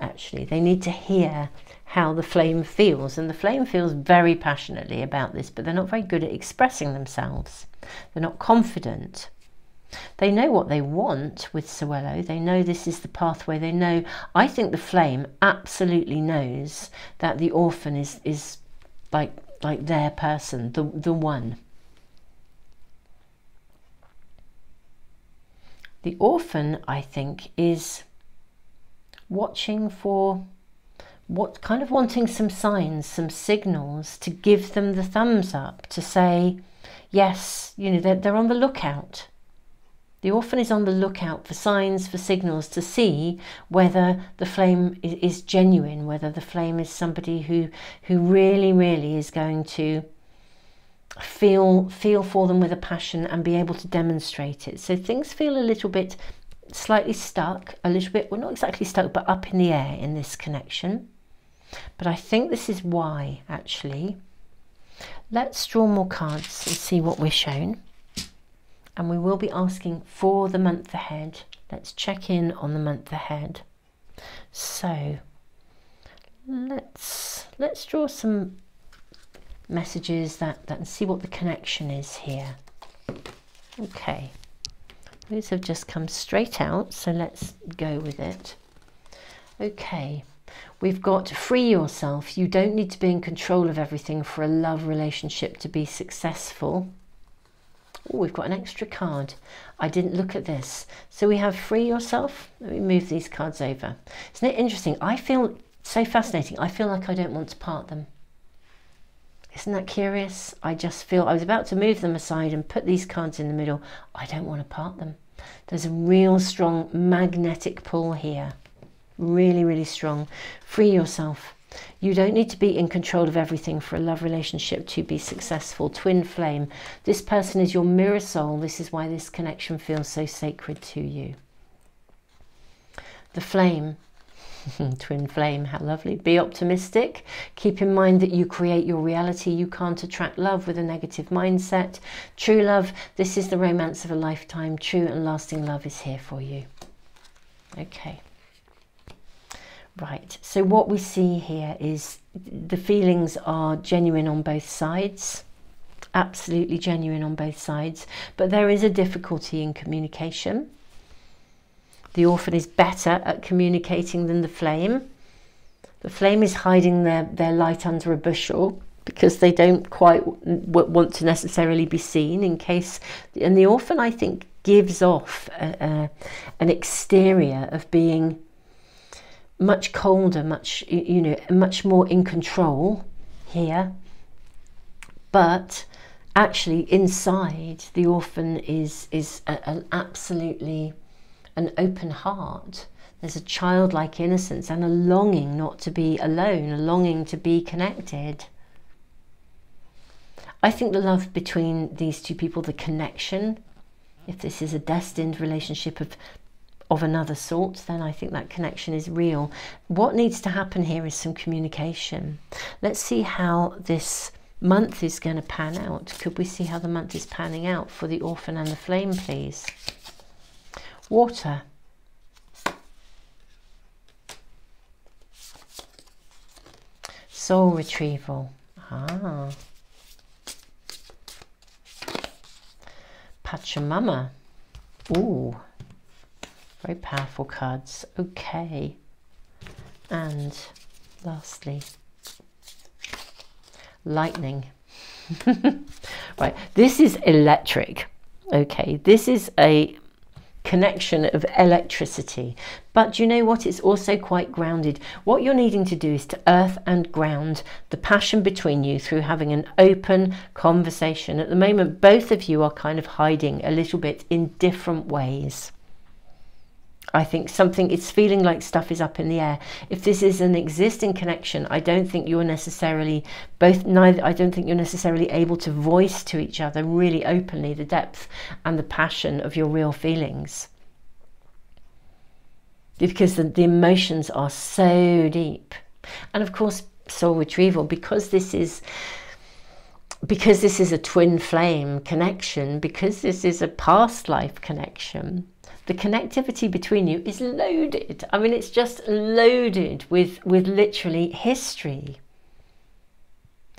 Actually, they need to hear how the flame feels, and the flame feels very passionately about this, but they're not very good at expressing themselves. They're not confident. They know what they want with Sewello. They know this is the pathway. They know, I think the flame absolutely knows that the orphan is like their person, the one. The orphan, I think, is watching for what, kind of wanting some signs, some signals to give them the thumbs up, to say, yes, you know, they're on the lookout. The orphan is on the lookout for signs, for signals, to see whether the flame is genuine, whether the flame is somebody who really, really is going to feel for them with a passion and be able to demonstrate it. So things feel a little bit slightly stuck, a little bit, well, not exactly stuck, but up in the air in this connection. But I think this is why, actually. Let's draw more cards and see what we're shown. And we will be asking for the month ahead. Let's check in on the month ahead. So let's draw some messages that and see what the connection is here. Okay, those have just come straight out, so let's go with it. Okay, we've got free yourself. You don't need to be in control of everything for a love relationship to be successful. Oh, we've got an extra card. I didn't look at this. So we have free yourself. Let me move these cards over. Isn't it interesting? I feel so fascinating. I feel like I don't want to part them. Isn't that curious? I just feel, I was about to move them aside and put these cards in the middle. I don't want to part them. There's a real strong magnetic pull here. Really, really strong. Free yourself. You don't need to be in control of everything for a love relationship to be successful. Twin flame. This person is your mirror soul. This is why this connection feels so sacred to you. The flame. Twin flame, how lovely. Be optimistic. Keep in mind that you create your reality. You can't attract love with a negative mindset. True love. This is the romance of a lifetime. True and lasting love is here for you. Okay. Right, so what we see here is the feelings are genuine on both sides, absolutely genuine on both sides, but there is a difficulty in communication. The orphan is better at communicating than the flame. The flame is hiding their light under a bushel because they don't quite want to necessarily be seen in case, and the orphan, I think, gives off an exterior of being much colder, much, you know, much more in control here, but actually inside the orphan is an absolutely an open heart. There's a childlike innocence and a longing not to be alone, a longing to be connected. I think the love between these two people, the connection, if this is a destined relationship of another sort, then I think that connection is real. What needs to happen here is some communication. Let's see how this month is going to pan out. Could we see how the month is panning out for the orphan and the flame, please? Water. Soul retrieval. Ah. Pachamama. Ooh. Very powerful cards. Okay. And lastly, lightning. Right. This is electric. Okay. This is a connection of electricity. But you know what? It's also quite grounded. What you're needing to do is to earth and ground the passion between you through having an open conversation. At the moment, both of you are kind of hiding a little bit in different ways. I think it's feeling like stuff is up in the air. If this is an existing connection, I don't think you're necessarily I don't think you're necessarily able to voice to each other really openly the depth and the passion of your real feelings, because the emotions are so deep. And of course, soul retrieval, because this is a twin flame connection, because this is a past life connection, the connectivity between you is loaded. I mean, it's just loaded with literally history.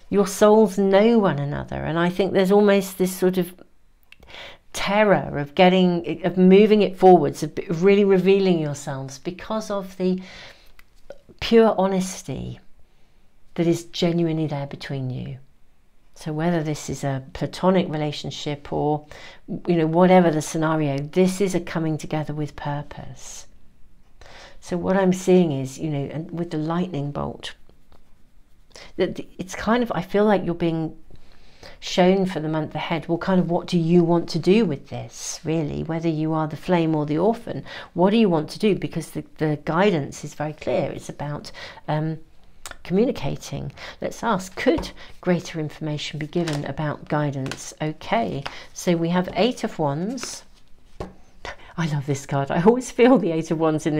Your souls know one another, and I think there's almost this sort of terror of moving it forwards, of really revealing yourselves, because of the pure honesty that is genuinely there between you. So whether this is a platonic relationship or, you know, whatever the scenario, this is a coming together with purpose. So what I'm seeing is, you know, and with the lightning bolt, that it's kind of, I feel like you're being shown for the month ahead, well, kind of, what do you want to do with this, really? Whether you are the flame or the orphan, what do you want to do? Because the guidance is very clear. It's about communicating. Let's ask, could greater information be given about guidance? Okay, so we have 8 of Wands. I love this card. I always feel the 8 of Wands in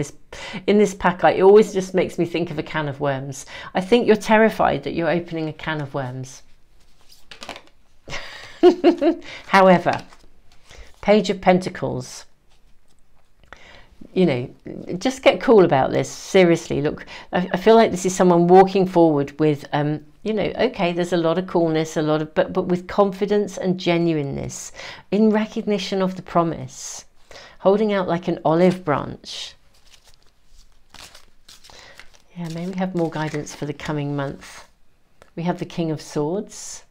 this pack. It always just makes me think of a can of worms. I think you're terrified that you're opening a can of worms. However, Page of Pentacles. You know, just get cool about this. Seriously, look, I feel like this is someone walking forward with, you know, okay, there's a lot of coolness, a lot of, but with confidence and genuineness, in recognition of the promise, holding out like an olive branch. Yeah, maybe we have more guidance for the coming month. We have the King of Swords.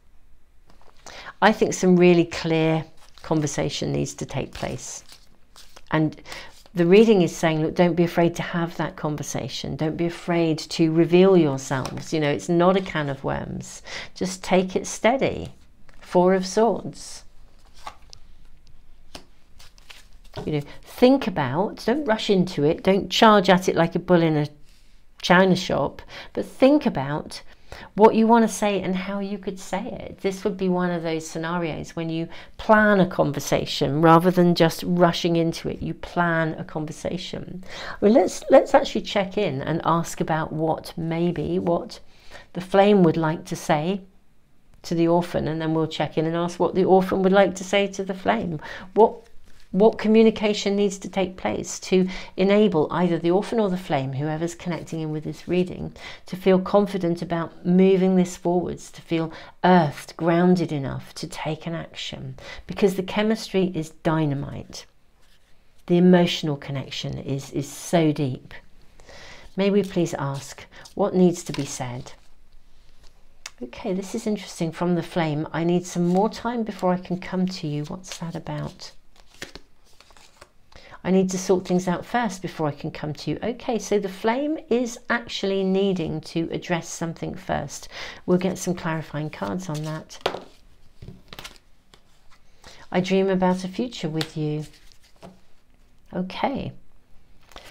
I think some really clear conversation needs to take place, and the reading is saying, look, don't be afraid to have that conversation. Don't be afraid to reveal yourselves. You know, it's not a can of worms. Just take it steady. 4 of Swords. You know, think about, don't rush into it. Don't charge at it like a bull in a china shop. But think about what you want to say and how you could say it. This would be one of those scenarios when you plan a conversation rather than just rushing into it. You plan a conversation. I mean, let's actually check in and ask about what the flame would like to say to the orphan, and then we'll check in and ask what the orphan would like to say to the flame. What communication needs to take place to enable either the orphan or the flame, whoever's connecting in with this reading, to feel confident about moving this forwards, to feel earthed, grounded enough to take an action? Because the chemistry is dynamite. The emotional connection is so deep. May we please ask what needs to be said? Okay, this is interesting from the flame. I need some more time before I can come to you. What's that about? I need to sort things out first before I can come to you. Okay, so the flame is actually needing to address something first. We'll get some clarifying cards on that. I dream about a future with you. Okay,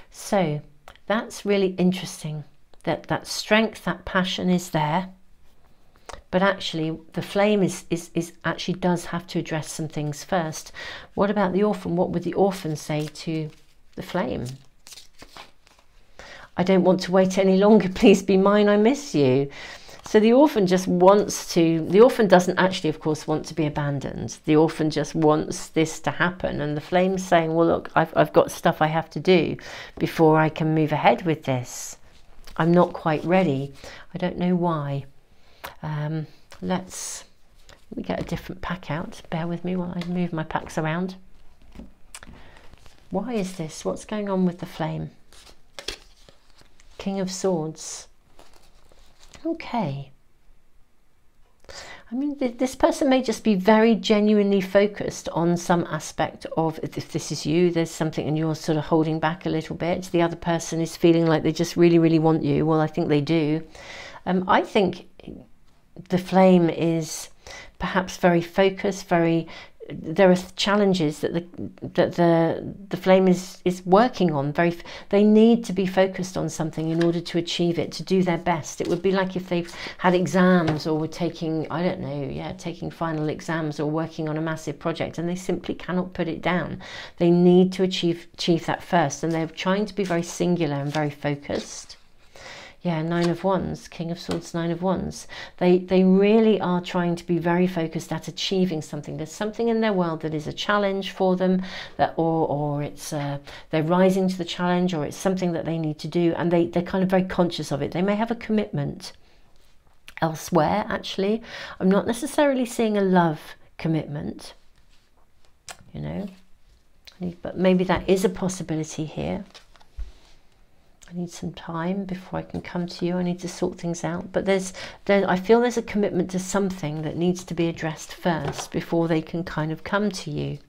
so that's really interesting. That strength, that passion is there. But actually, the flame actually does have to address some things first. What about the orphan? What would the orphan say to the flame? I don't want to wait any longer. Please be mine. I miss you. So the orphan just wants to, the orphan doesn't actually, of course, want to be abandoned. The orphan just wants this to happen. And the flame's saying, well, look, I've got stuff I have to do before I can move ahead with this. I'm not quite ready. I don't know why. Let me get a different pack out. Bear with me while I move my packs around. Why is this? What's going on with the flame? King of Swords. Okay. I mean, this person may just be very genuinely focused on some aspect of, if this is you, there's something and you're sort of holding back a little bit. The other person is feeling like they just really, really want you. Well, I think they do. I think the flame is perhaps very focused, very... There are challenges that the flame is working on. They need to be focused on something in order to achieve it, to do their best. It would be like if they've had exams or were taking, I don't know, yeah, taking final exams or working on a massive project, and they simply cannot put it down. They need to achieve that first, and they're trying to be very singular and very focused. Yeah, Nine of Wands, King of Swords, Nine of Wands. They really are trying to be very focused at achieving something. There's something in their world that is a challenge for them, that or it's they're rising to the challenge, or it's something that they need to do, and they're kind of very conscious of it. They may have a commitment elsewhere, actually. I'm not necessarily seeing a love commitment, you know, but maybe that is a possibility here. I need some time before I can come to you. I need to sort things out. But I feel there's a commitment to something that needs to be addressed first before they can kind of come to you.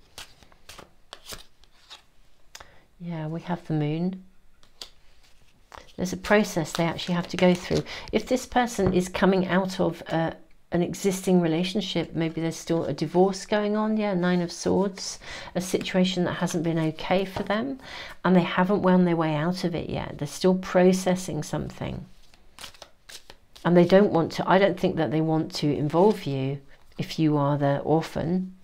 Yeah, we have the moon. There's a process they actually have to go through. If this person is coming out of an existing relationship, maybe there's still a divorce going on. Yeah, Nine of Swords, a situation that hasn't been okay for them, and they haven't wound their way out of it yet. They're still processing something, and they don't want to, I don't think that they want to involve you if you are their orphan.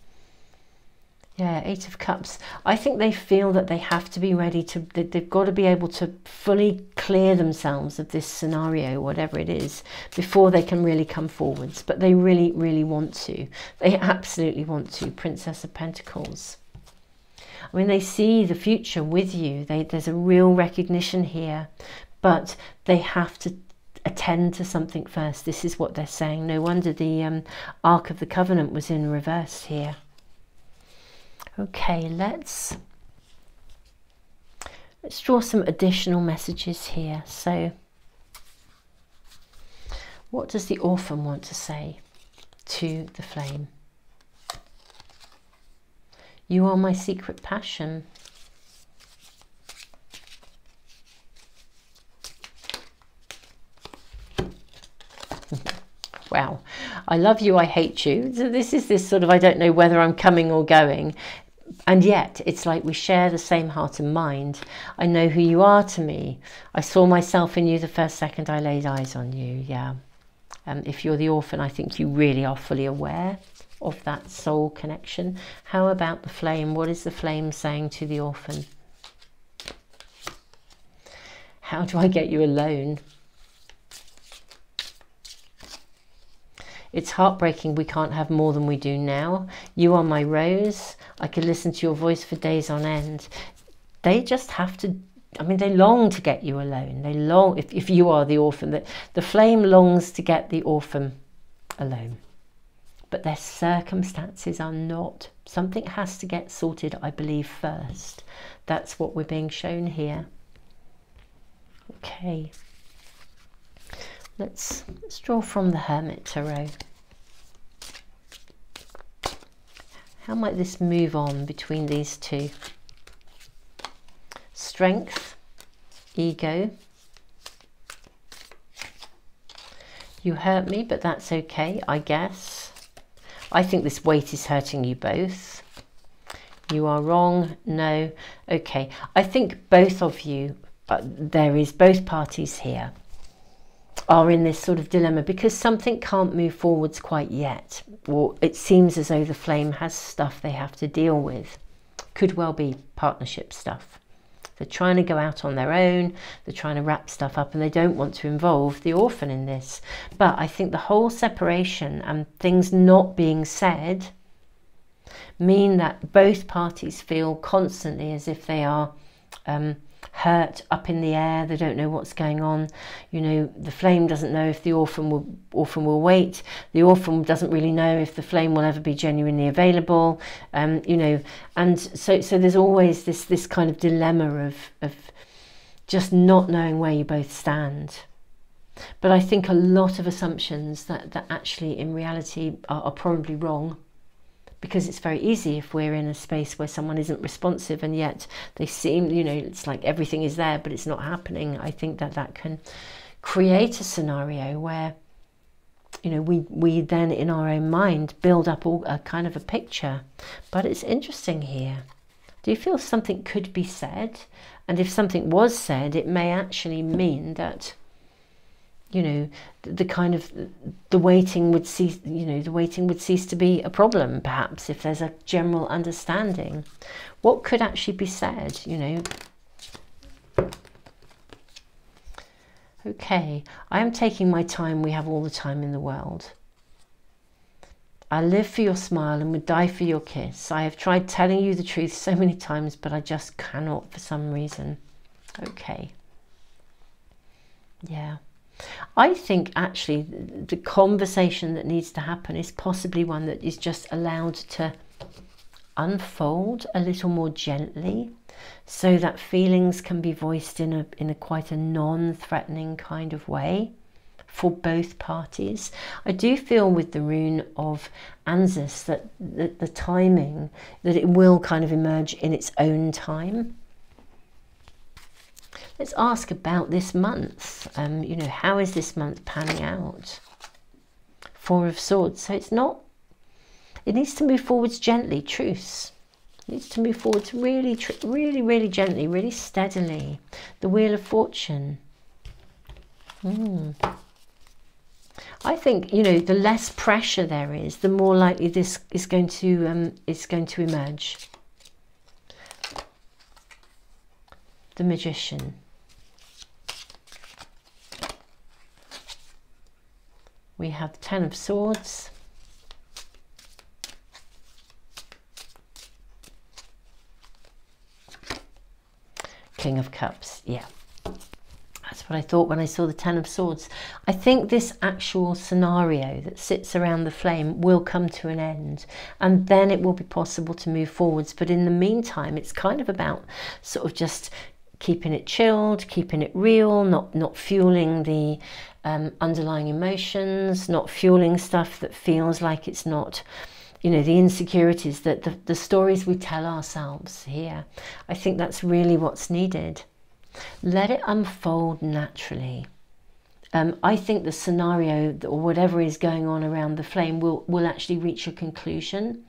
Yeah, Eight of Cups. I think they feel that they have to be ready to, they've got to be able to fully clear themselves of this scenario, whatever it is, before they can really come forwards. But they really, really want to. They absolutely want to. Princess of Pentacles. I mean, they see the future with you. There's a real recognition here, but they have to attend to something first. This is what they're saying. No wonder the Ark of the Covenant was in reverse here. Okay, let's draw some additional messages here. So, what does the orphan want to say to the flame? You are my secret passion. Wow. I love you, I hate you. So this is this sort of, I don't know whether I'm coming or going. And yet, it's like we share the same heart and mind. I know who you are to me. I saw myself in you the first second I laid eyes on you. Yeah. If you're the orphan, I think you really are fully aware of that soul connection. How about the flame? What is the flame saying to the orphan? How do I get you alone? It's heartbreaking we can't have more than we do now. You are my rose. I could listen to your voice for days on end. They just have to, I mean, they long to get you alone. They long, if you are the orphan, that the flame longs to get the orphan alone. But their circumstances are not. Something has to get sorted, I believe, first. That's what we're being shown here. Okay. Let's draw from the Hermit Tarot. How might this move on between these two? Strength, ego. You hurt me, but that's okay, I guess. I think this weight is hurting you both. You are wrong, no, okay. I think both of you, there is both parties here, are in this sort of dilemma because something can't move forwards quite yet, or it seems as though the flame has stuff they have to deal with. Could well be partnership stuff. They're trying to go out on their own, they're trying to wrap stuff up, and they don't want to involve the orphan in this. But I think the whole separation and things not being said mean that both parties feel constantly as if they are hurt, up in the air. They don't know what's going on. You know, the flame doesn't know if the orphan will wait. The orphan doesn't really know if the flame will ever be genuinely available. You know, and so there's always this kind of dilemma of just not knowing where you both stand. But I think a lot of assumptions that actually in reality are probably wrong, because it's very easy if we're in a space where someone isn't responsive and yet they seem, you know, it's like everything is there but it's not happening. I think that can create a scenario where, you know, we then in our own mind build up a kind of a picture. But it's interesting here. Do you feel something could be said? And if something was said, it may actually mean that, you know, the waiting would cease to be a problem, perhaps, if there's a general understanding. What could actually be said, you know? Okay, I am taking my time. We have all the time in the world. I live for your smile and would die for your kiss. I have tried telling you the truth so many times, but I just cannot for some reason. Okay. Yeah. I think actually the conversation that needs to happen is possibly one that is just allowed to unfold a little more gently, so that feelings can be voiced in a quite a non-threatening kind of way for both parties. I do feel with the rune of Anzus that the timing, that it will kind of emerge in its own time. Let's ask about this month. You know, how is this month panning out? Four of Swords. So it's not, it needs to move forwards gently. Truce. It needs to move forwards really, really, really gently, really steadily. The Wheel of Fortune. I think, you know, the less pressure there is, the more likely this is going to emerge. The Magician. We have the Ten of Swords. King of Cups. Yeah, that's what I thought when I saw the Ten of Swords. I think this actual scenario that sits around the flame will come to an end, and then it will be possible to move forwards. But in the meantime, it's kind of about sort of just keeping it chilled, keeping it real, not fueling the underlying emotions, not fueling stuff that feels like it's not, you know, the insecurities, that the stories we tell ourselves here. I think that's really what's needed. Let it unfold naturally. I think the scenario or whatever is going on around the flame will actually reach a conclusion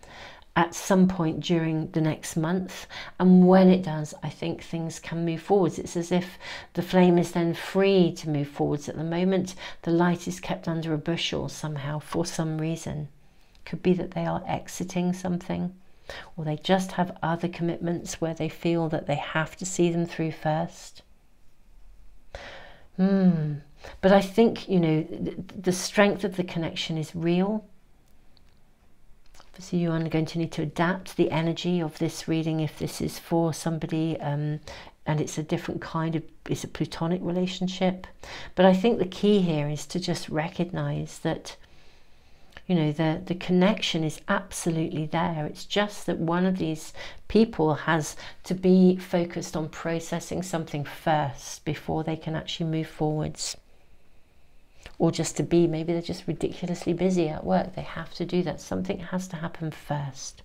at some point during the next month, and when it does, I think things can move forwards. It's as if the flame is then free to move forwards. At the moment, the light is kept under a bushel somehow for some reason. Could be that they are exiting something, or they just have other commitments where they feel that they have to see them through first. But I think, you know, the strength of the connection is real. So you are going to need to adapt the energy of this reading if this is for somebody, and it's a different kind of, it's a platonic relationship. But I think the key here is to just recognize that, you know, the connection is absolutely there. It's just that one of these people has to be focused on processing something first before they can actually move forwards. Or just to be, maybe they're just ridiculously busy at work. They have to do that. Something has to happen first.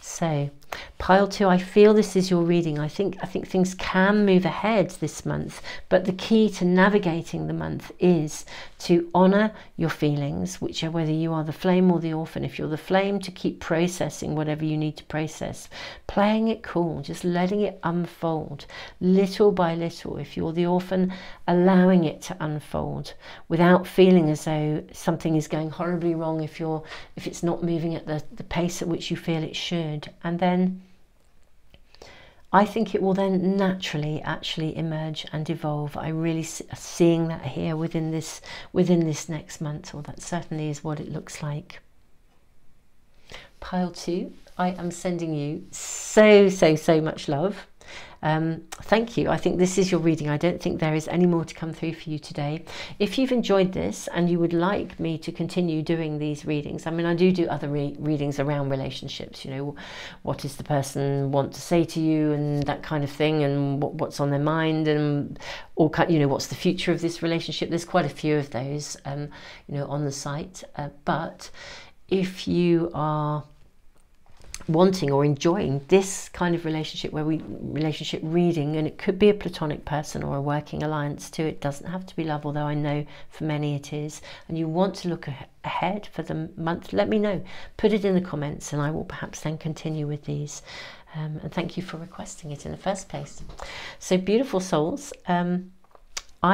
So, pile two, I feel this is your reading. I think things can move ahead this month, but the key to navigating the month is to honour your feelings, which are whether you are the flame or the orphan. If you're the flame, to keep processing whatever you need to process, playing it cool, just letting it unfold little by little. If you're the orphan, allowing it to unfold without feeling as though something is going horribly wrong if it's not moving at the pace at which you feel it should. And then I think it will then naturally actually emerge and evolve. I really seeing that here within this next month, or that certainly is what it looks like. Pile two, I am sending you so, so, so much love. Thank you. I think this is your reading. I don't think there is any more to come through for you today. If you've enjoyed this and you would like me to continue doing these readings, I mean, I do other readings around relationships, you know, what does the person want to say to you and that kind of thing, and what's on their mind, and all kind, you know, what's the future of this relationship. There's quite a few of those, you know, on the site. But if you are wanting or enjoying this kind of relationship where we relationship reading, and it could be a platonic person or a working alliance too, it doesn't have to be love, although I know for many it is, and you want to look ahead for the month, let me know, put it in the comments, and I will perhaps then continue with these. And thank you for requesting it in the first place. So beautiful souls, I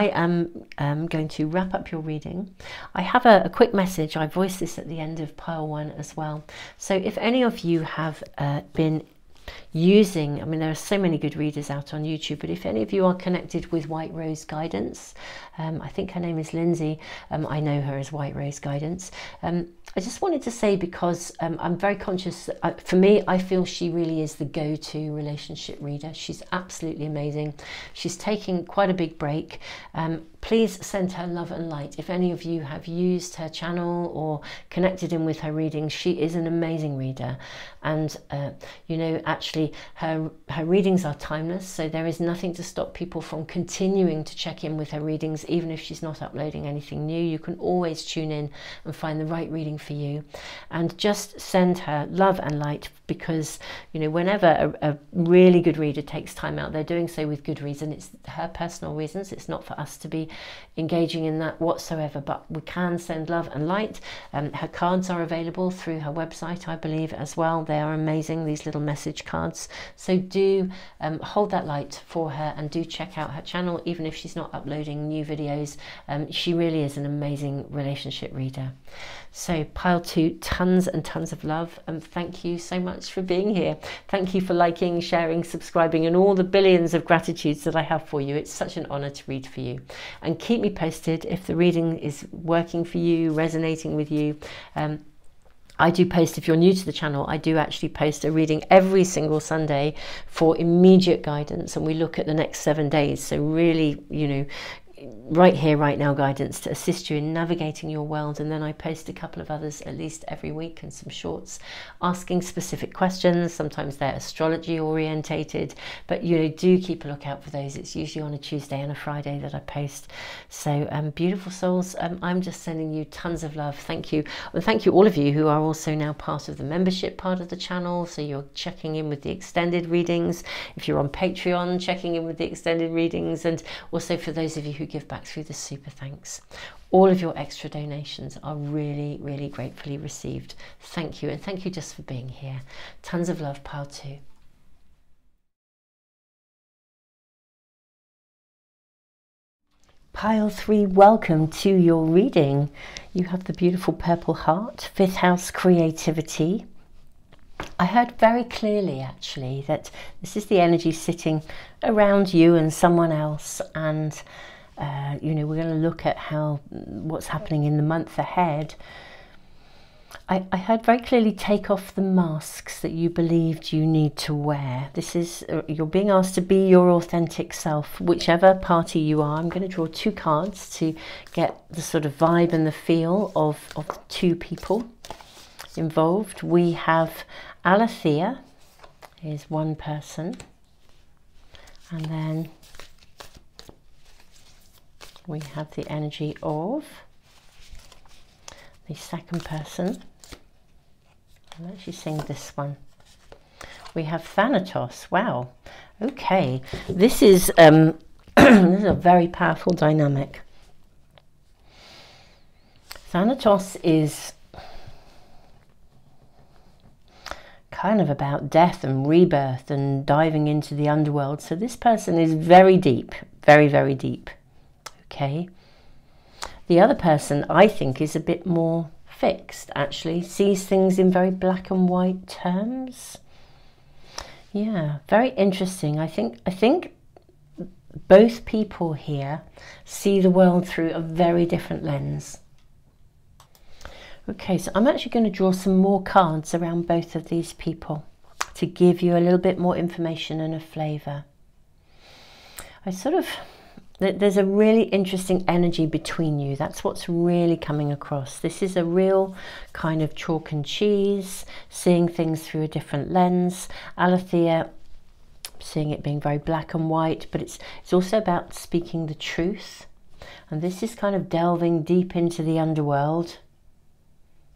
am going to wrap up your reading. I have a quick message. I voiced this at the end of pile one as well. So if any of you have been using, I mean, there are so many good readers out on YouTube, but if any of you are connected with White Rose Guidance, I think her name is Lindsay, I know her as White Rose Guidance. I just wanted to say, because I'm very conscious, for me, I feel she really is the go-to relationship reader. She's absolutely amazing. She's taking quite a big break. Please send her love and light. If any of you have used her channel or connected in with her readings, she is an amazing reader. And, you know, actually her readings are timeless, so there is nothing to stop people from continuing to check in with her readings, even if she's not uploading anything new. You can always tune in and find the right reading for you. And just send her love and light, because, you know, whenever a really good reader takes time out, they're doing so with good reason. It's her personal reasons. It's not for us to be engaging in that whatsoever, but we can send love and light. Her cards are available through her website, I believe, as well. They are amazing, these little message cards. So do hold that light for her, and do check out her channel, even if she's not uploading new videos. She really is an amazing relationship reader. So pile two, tons and tons of love, and thank you so much for being here. Thank you for liking, sharing, subscribing, and all the billions of gratitudes that I have for you. It's such an honor to read for you. And keep me posted if the reading is working for you, resonating with you. I do post, if you're new to the channel, I do actually post a reading every single Sunday for immediate guidance, and we look at the next 7 days. So really, you know, right here, right now guidance to assist you in navigating your world. And then I post a couple of others at least every week, and some shorts asking specific questions. Sometimes they're astrology orientated, but, you know, do keep a lookout for those. It's usually on a Tuesday and a Friday that I post. So beautiful souls, I'm just sending you tons of love. Thank you. And thank you all of you who are also now part of the membership part of the channel. So you're checking in with the extended readings. If you're on Patreon, checking in with the extended readings, and also for those of you who give back through the super thanks. All of your extra donations are really, really gratefully received. Thank you, and thank you just for being here. Tons of love, pile two. Pile three, welcome to your reading. You have the beautiful purple heart, fifth house creativity. I heard very clearly, actually, that this is the energy sitting around you and someone else, and you know, we're going to look at what's happening in the month ahead. I heard very clearly, take off the masks that you believed you need to wear. This is, you're being asked to be your authentic self, whichever party you are. I'm going to draw two cards to get the sort of vibe and the feel of two people involved. We have Alethea, is one person, and then we have the energy of the second person. I'm actually seeing this one. We have Thanatos. Wow. Okay. This is this is a very powerful dynamic. Thanatos is kind of about death and rebirth and diving into the underworld. So this person is very deep, very, very deep. Okay. The other person, I think, is a bit more fixed, actually. Sees things in very black and white terms. Yeah, very interesting. I think both people here see the world through a very different lens. Okay, so I'm actually going to draw some more cards around both of these people to give you a little bit more information and a flavour. there's a really interesting energy between you. That's what's really coming across. This is a real kind of chalk and cheese, seeing things through a different lens. Aletheia, seeing it being very black and white, but it's also about speaking the truth. And this is kind of delving deep into the underworld.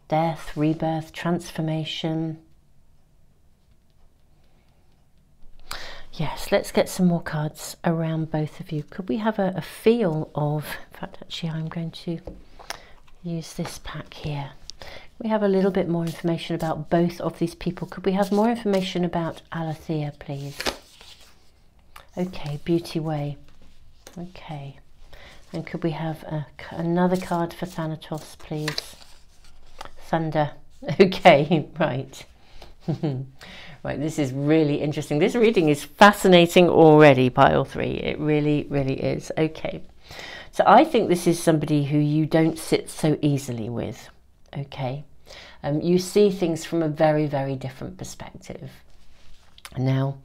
Death, rebirth, transformation. Yes, let's get some more cards around both of you. Could we have a feel of, in fact, actually I'm going to use this pack here. We have a little bit more information about both of these people. Could we have more information about Aletheia, please? Okay, Beauty Way. Okay. And could we have another card for Thanatos, please? Thunder. Okay, right. Right, this is really interesting. This reading is fascinating already, pile three. It really, really is. Okay. So I think this is somebody who you don't sit so easily with. Okay. You see things from a very, very different perspective. Now,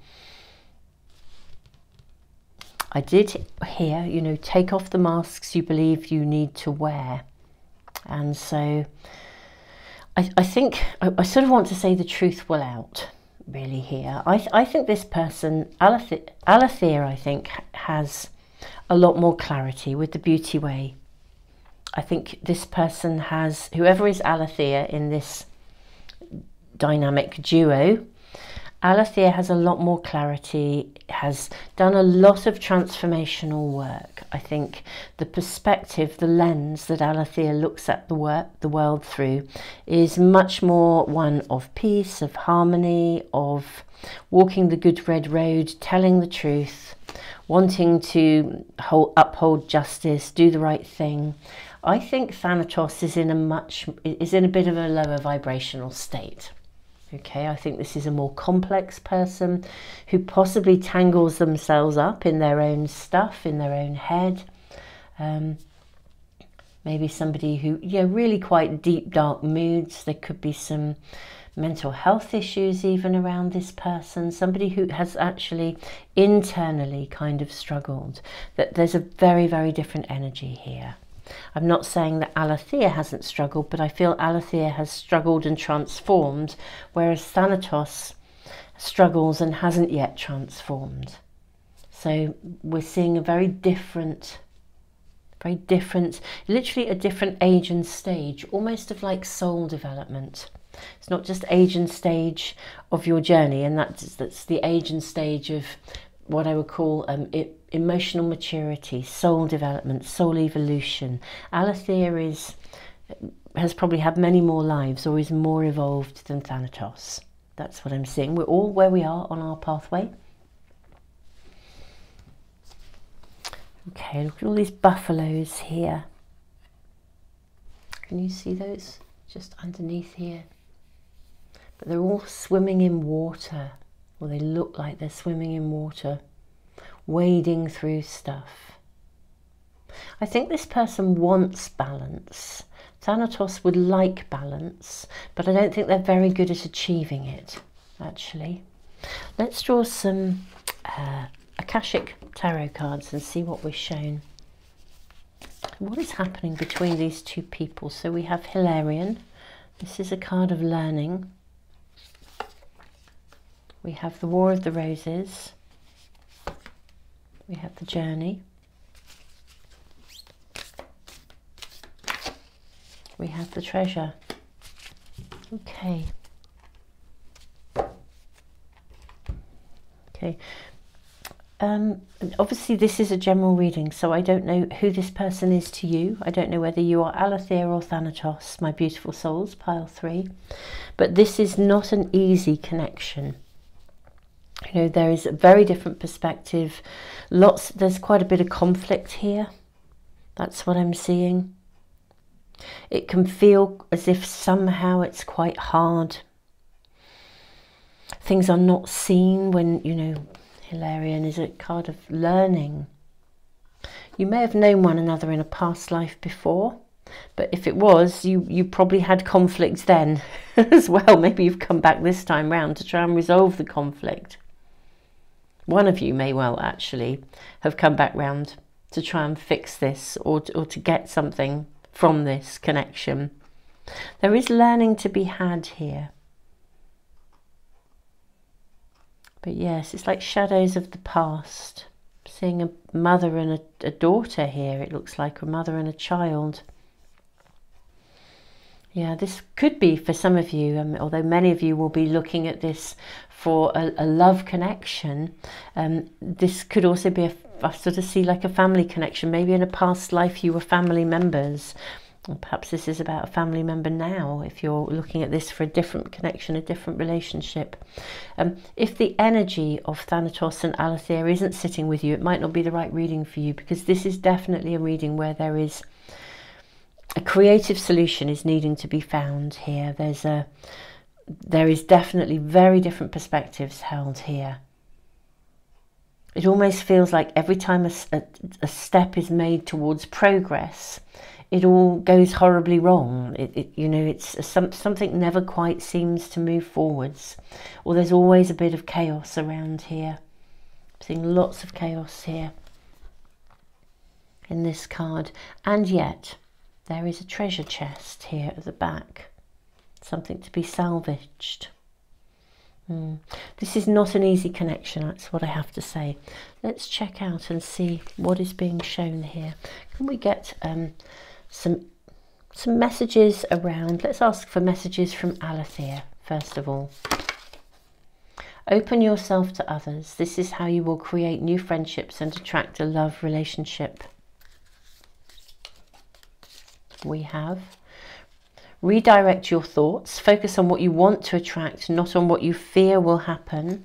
I did hear, you know, take off the masks you believe you need to wear. And so I think, I sort of want to say the truth will out, really, here. I think this person, Aletheia, I think, has a lot more clarity with the Beauty Way. I think this person has, whoever is Aletheia in this dynamic duo, Aletheia has a lot more clarity, has done a lot of transformational work. I think the perspective, the lens that Aletheia looks at the world through is much more one of peace, of harmony, of walking the good red road, telling the truth, wanting to uphold justice, do the right thing. I think Thanatos is in a bit of a lower vibrational state. Okay, I think this is a more complex person who possibly tangles themselves up in their own stuff, in their own head. Maybe somebody who, yeah, really quite deep, dark moods. There could be some mental health issues even around this person. Somebody who has actually internally kind of struggled. That there's a very, very different energy here. I'm not saying that Aletheia hasn't struggled, but I feel Aletheia has struggled and transformed, whereas Thanatos struggles and hasn't yet transformed. So we're seeing a very different, literally a different age and stage, almost of like soul development. It's not just age and stage of your journey, and that's the age and stage of what I would call emotional maturity, soul development, soul evolution. Aletheia has probably had many more lives or is more evolved than Thanatos. That's what I'm seeing. We're all where we are on our pathway. Okay, look at all these buffaloes here. Can you see those just underneath here? But they're all swimming in water. Well, they look like they're swimming in water, wading through stuff. I think this person wants balance. Thanatos would like balance, but I don't think they're very good at achieving it, actually. Let's draw some Akashic Tarot cards and see what we're shown. What is happening between these two people? So we have Hilarion. This is a card of learning. We have the War of the Roses. We have the Journey. We have the Treasure. Okay. Okay. Obviously this is a general reading, so I don't know who this person is to you. I don't know whether you are Aletheia or Thanatos, my beautiful souls, pile three. But this is not an easy connection. You know, there is a very different perspective. There's quite a bit of conflict here. That's what I'm seeing. It can feel as if somehow it's quite hard. Things are not seen when, you know, Hilarion is a card of learning. You may have known one another in a past life before, but if it was, you probably had conflict then as well. Maybe you've come back this time round to try and resolve the conflict. One of you may well actually have come back round to try and fix this, or to get something from this connection. There is learning to be had here. But yes, it's like shadows of the past. Seeing a mother and a daughter here, it looks like, a mother and a child. Yeah, this could be for some of you, although many of you will be looking at this for a love connection. This could also be I sort of see like a family connection. Maybe in a past life you were family members. Or perhaps this is about a family member now, if you're looking at this for a different connection, a different relationship. If the energy of Thanatos and Aletheia isn't sitting with you, it might not be the right reading for you, because this is definitely a reading where there is a creative solution is needing to be found here. There is definitely very different perspectives held here. It almost feels like every time a step is made towards progress, it all goes horribly wrong. You know, it's something never quite seems to move forwards, or there's always a bit of chaos around here. I'm seeing lots of chaos here in this card, and yet there is a treasure chest here at the back, something to be salvaged. This is not an easy connection, that's what I have to say. Let's check out and see what is being shown here. Can we get some messages around? Let's ask for messages from Aletheia, first of all. Open yourself to others. This is how you will create new friendships and attract a love relationship. We have redirect your thoughts. Focus on what you want to attract, not on what you fear will happen.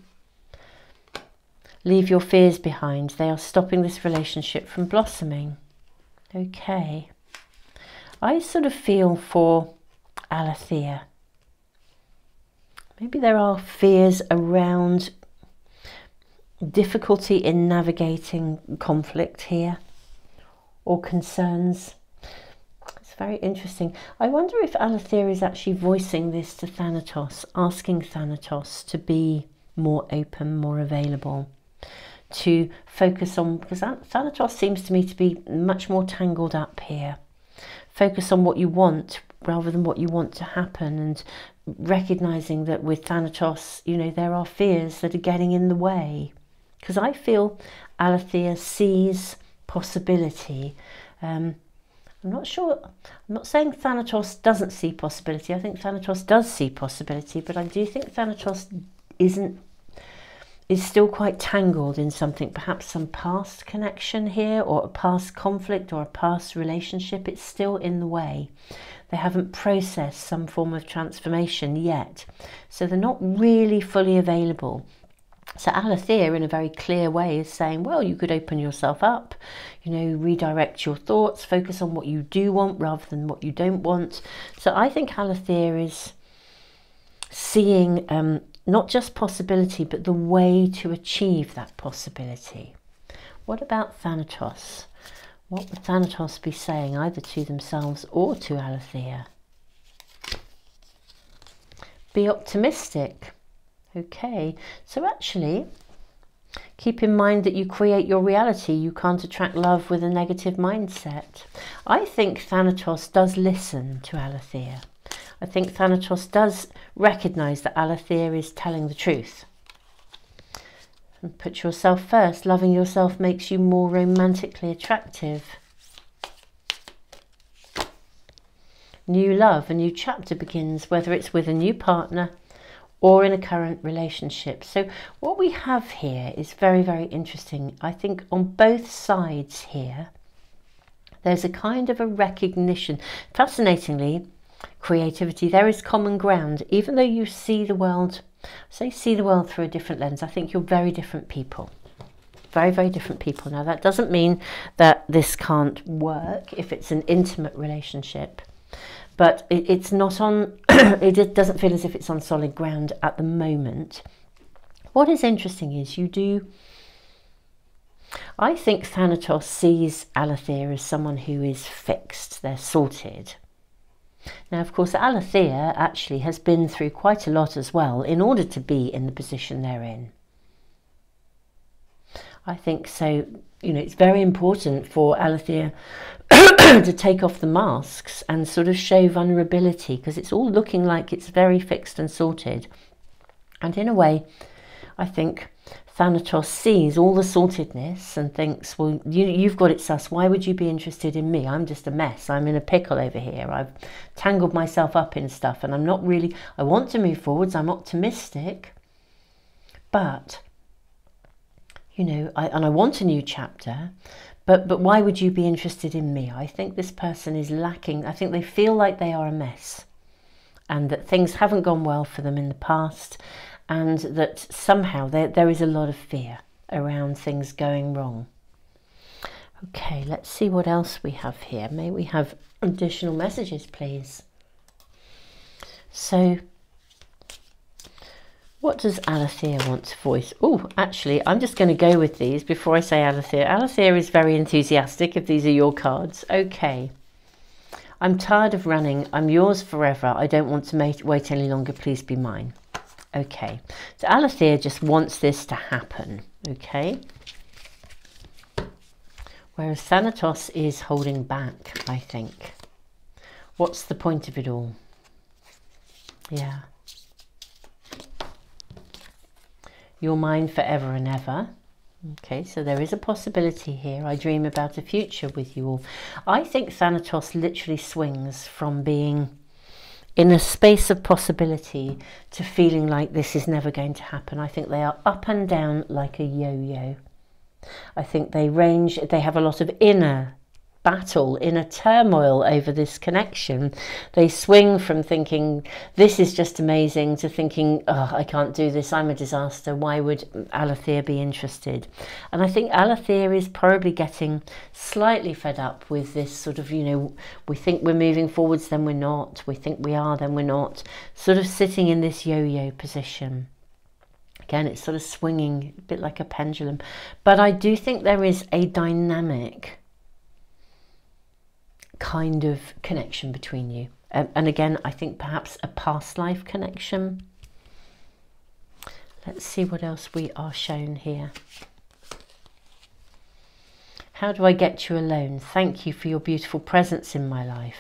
Leave your fears behind. They are stopping this relationship from blossoming. Okay. I sort of feel for Aletheia. Maybe there are fears around difficulty in navigating conflict here, or concerns. It's very interesting. I wonder if Aletheia is actually voicing this to Thanatos, asking Thanatos to be more open, more available, to focus on, because Thanatos seems to me to be much more tangled up here. Focus on what you want rather than what you want to happen, and recognizing that with Thanatos, you know, there are fears that are getting in the way. Because I feel Aletheia sees possibility. I'm not sure, I'm not saying Thanatos doesn't see possibility. I think Thanatos does see possibility, but I do think Thanatos is still quite tangled in something, perhaps some past connection here, or a past conflict, or a past relationship. It's still in the way. They haven't processed some form of transformation yet, so they're not really fully available. So Aletheia, in a very clear way, is saying, well, you could open yourself up, you know, redirect your thoughts, focus on what you do want rather than what you don't want. So I think Aletheia is seeing not just possibility, but the way to achieve that possibility. What about Thanatos? What would Thanatos be saying, either to themselves or to Aletheia? Be optimistic. Okay, so actually, keep in mind that you create your reality. You can't attract love with a negative mindset. I think Thanatos does listen to Aletheia. I think Thanatos does recognize that Aletheia is telling the truth. And put yourself first. Loving yourself makes you more romantically attractive. New love, a new chapter begins, whether it's with a new partner or in a current relationship. So what we have here is very, very interesting. I think on both sides here, there's a kind of a recognition. Fascinatingly, creativity, there is common ground. Even though you see the world, say see the world through a different lens, I think you're very different people. Very, very different people. Now that doesn't mean that this can't work if it's an intimate relationship. But it's not on, it doesn't feel as if it's on solid ground at the moment. What is interesting is I think Thanatos sees Aletheia as someone who is fixed, they're sorted. Now, of course, Aletheia actually has been through quite a lot as well in order to be in the position they're in. I think so. You know, it's very important for Alethea to take off the masks and sort of show vulnerability, because it's all looking like it's very fixed and sorted. And in a way, I think Thanatos sees all the sortedness and thinks, well, you've got it sus. Why would you be interested in me? I'm just a mess. I'm in a pickle over here. I've tangled myself up in stuff, and I'm not really, I want to move forwards. I'm optimistic, but you know, I want a new chapter, but why would you be interested in me? I think this person is lacking. I think they feel like they are a mess, and that things haven't gone well for them in the past, and that somehow there is a lot of fear around things going wrong. Okay, let's see what else we have here. May we have additional messages, please? So, what does Alethea want to voice? Oh, actually, I'm just going to go with these before I say Alethea. Alethea is very enthusiastic if these are your cards. Okay. I'm tired of running. I'm yours forever. I don't want to wait any longer. Please be mine. Okay. So Alethea just wants this to happen. Okay. Whereas Thanatos is holding back, I think. What's the point of it all? Yeah. You're mine forever and ever. Okay, so there is a possibility here. I dream about a future with you all. I think Thanatos literally swings from being in a space of possibility to feeling like this is never going to happen. I think they are up and down like a yo-yo. I think they range, they have a lot of inner battle, inner turmoil over this connection. They swing from thinking this is just amazing to thinking, oh, I can't do this, I'm a disaster, why would Alethea be interested? And I think Alethea is probably getting slightly fed up with this sort of, you know, we think we're moving forwards, then we're not, we think we are, then we're not, sort of sitting in this yo-yo position. Again, it's sort of swinging a bit like a pendulum, but I do think there is a dynamic kind of connection between you, and again I think perhaps a past life connection. Let's see what else we are shown here. How do I get you alone? Thank you for your beautiful presence in my life.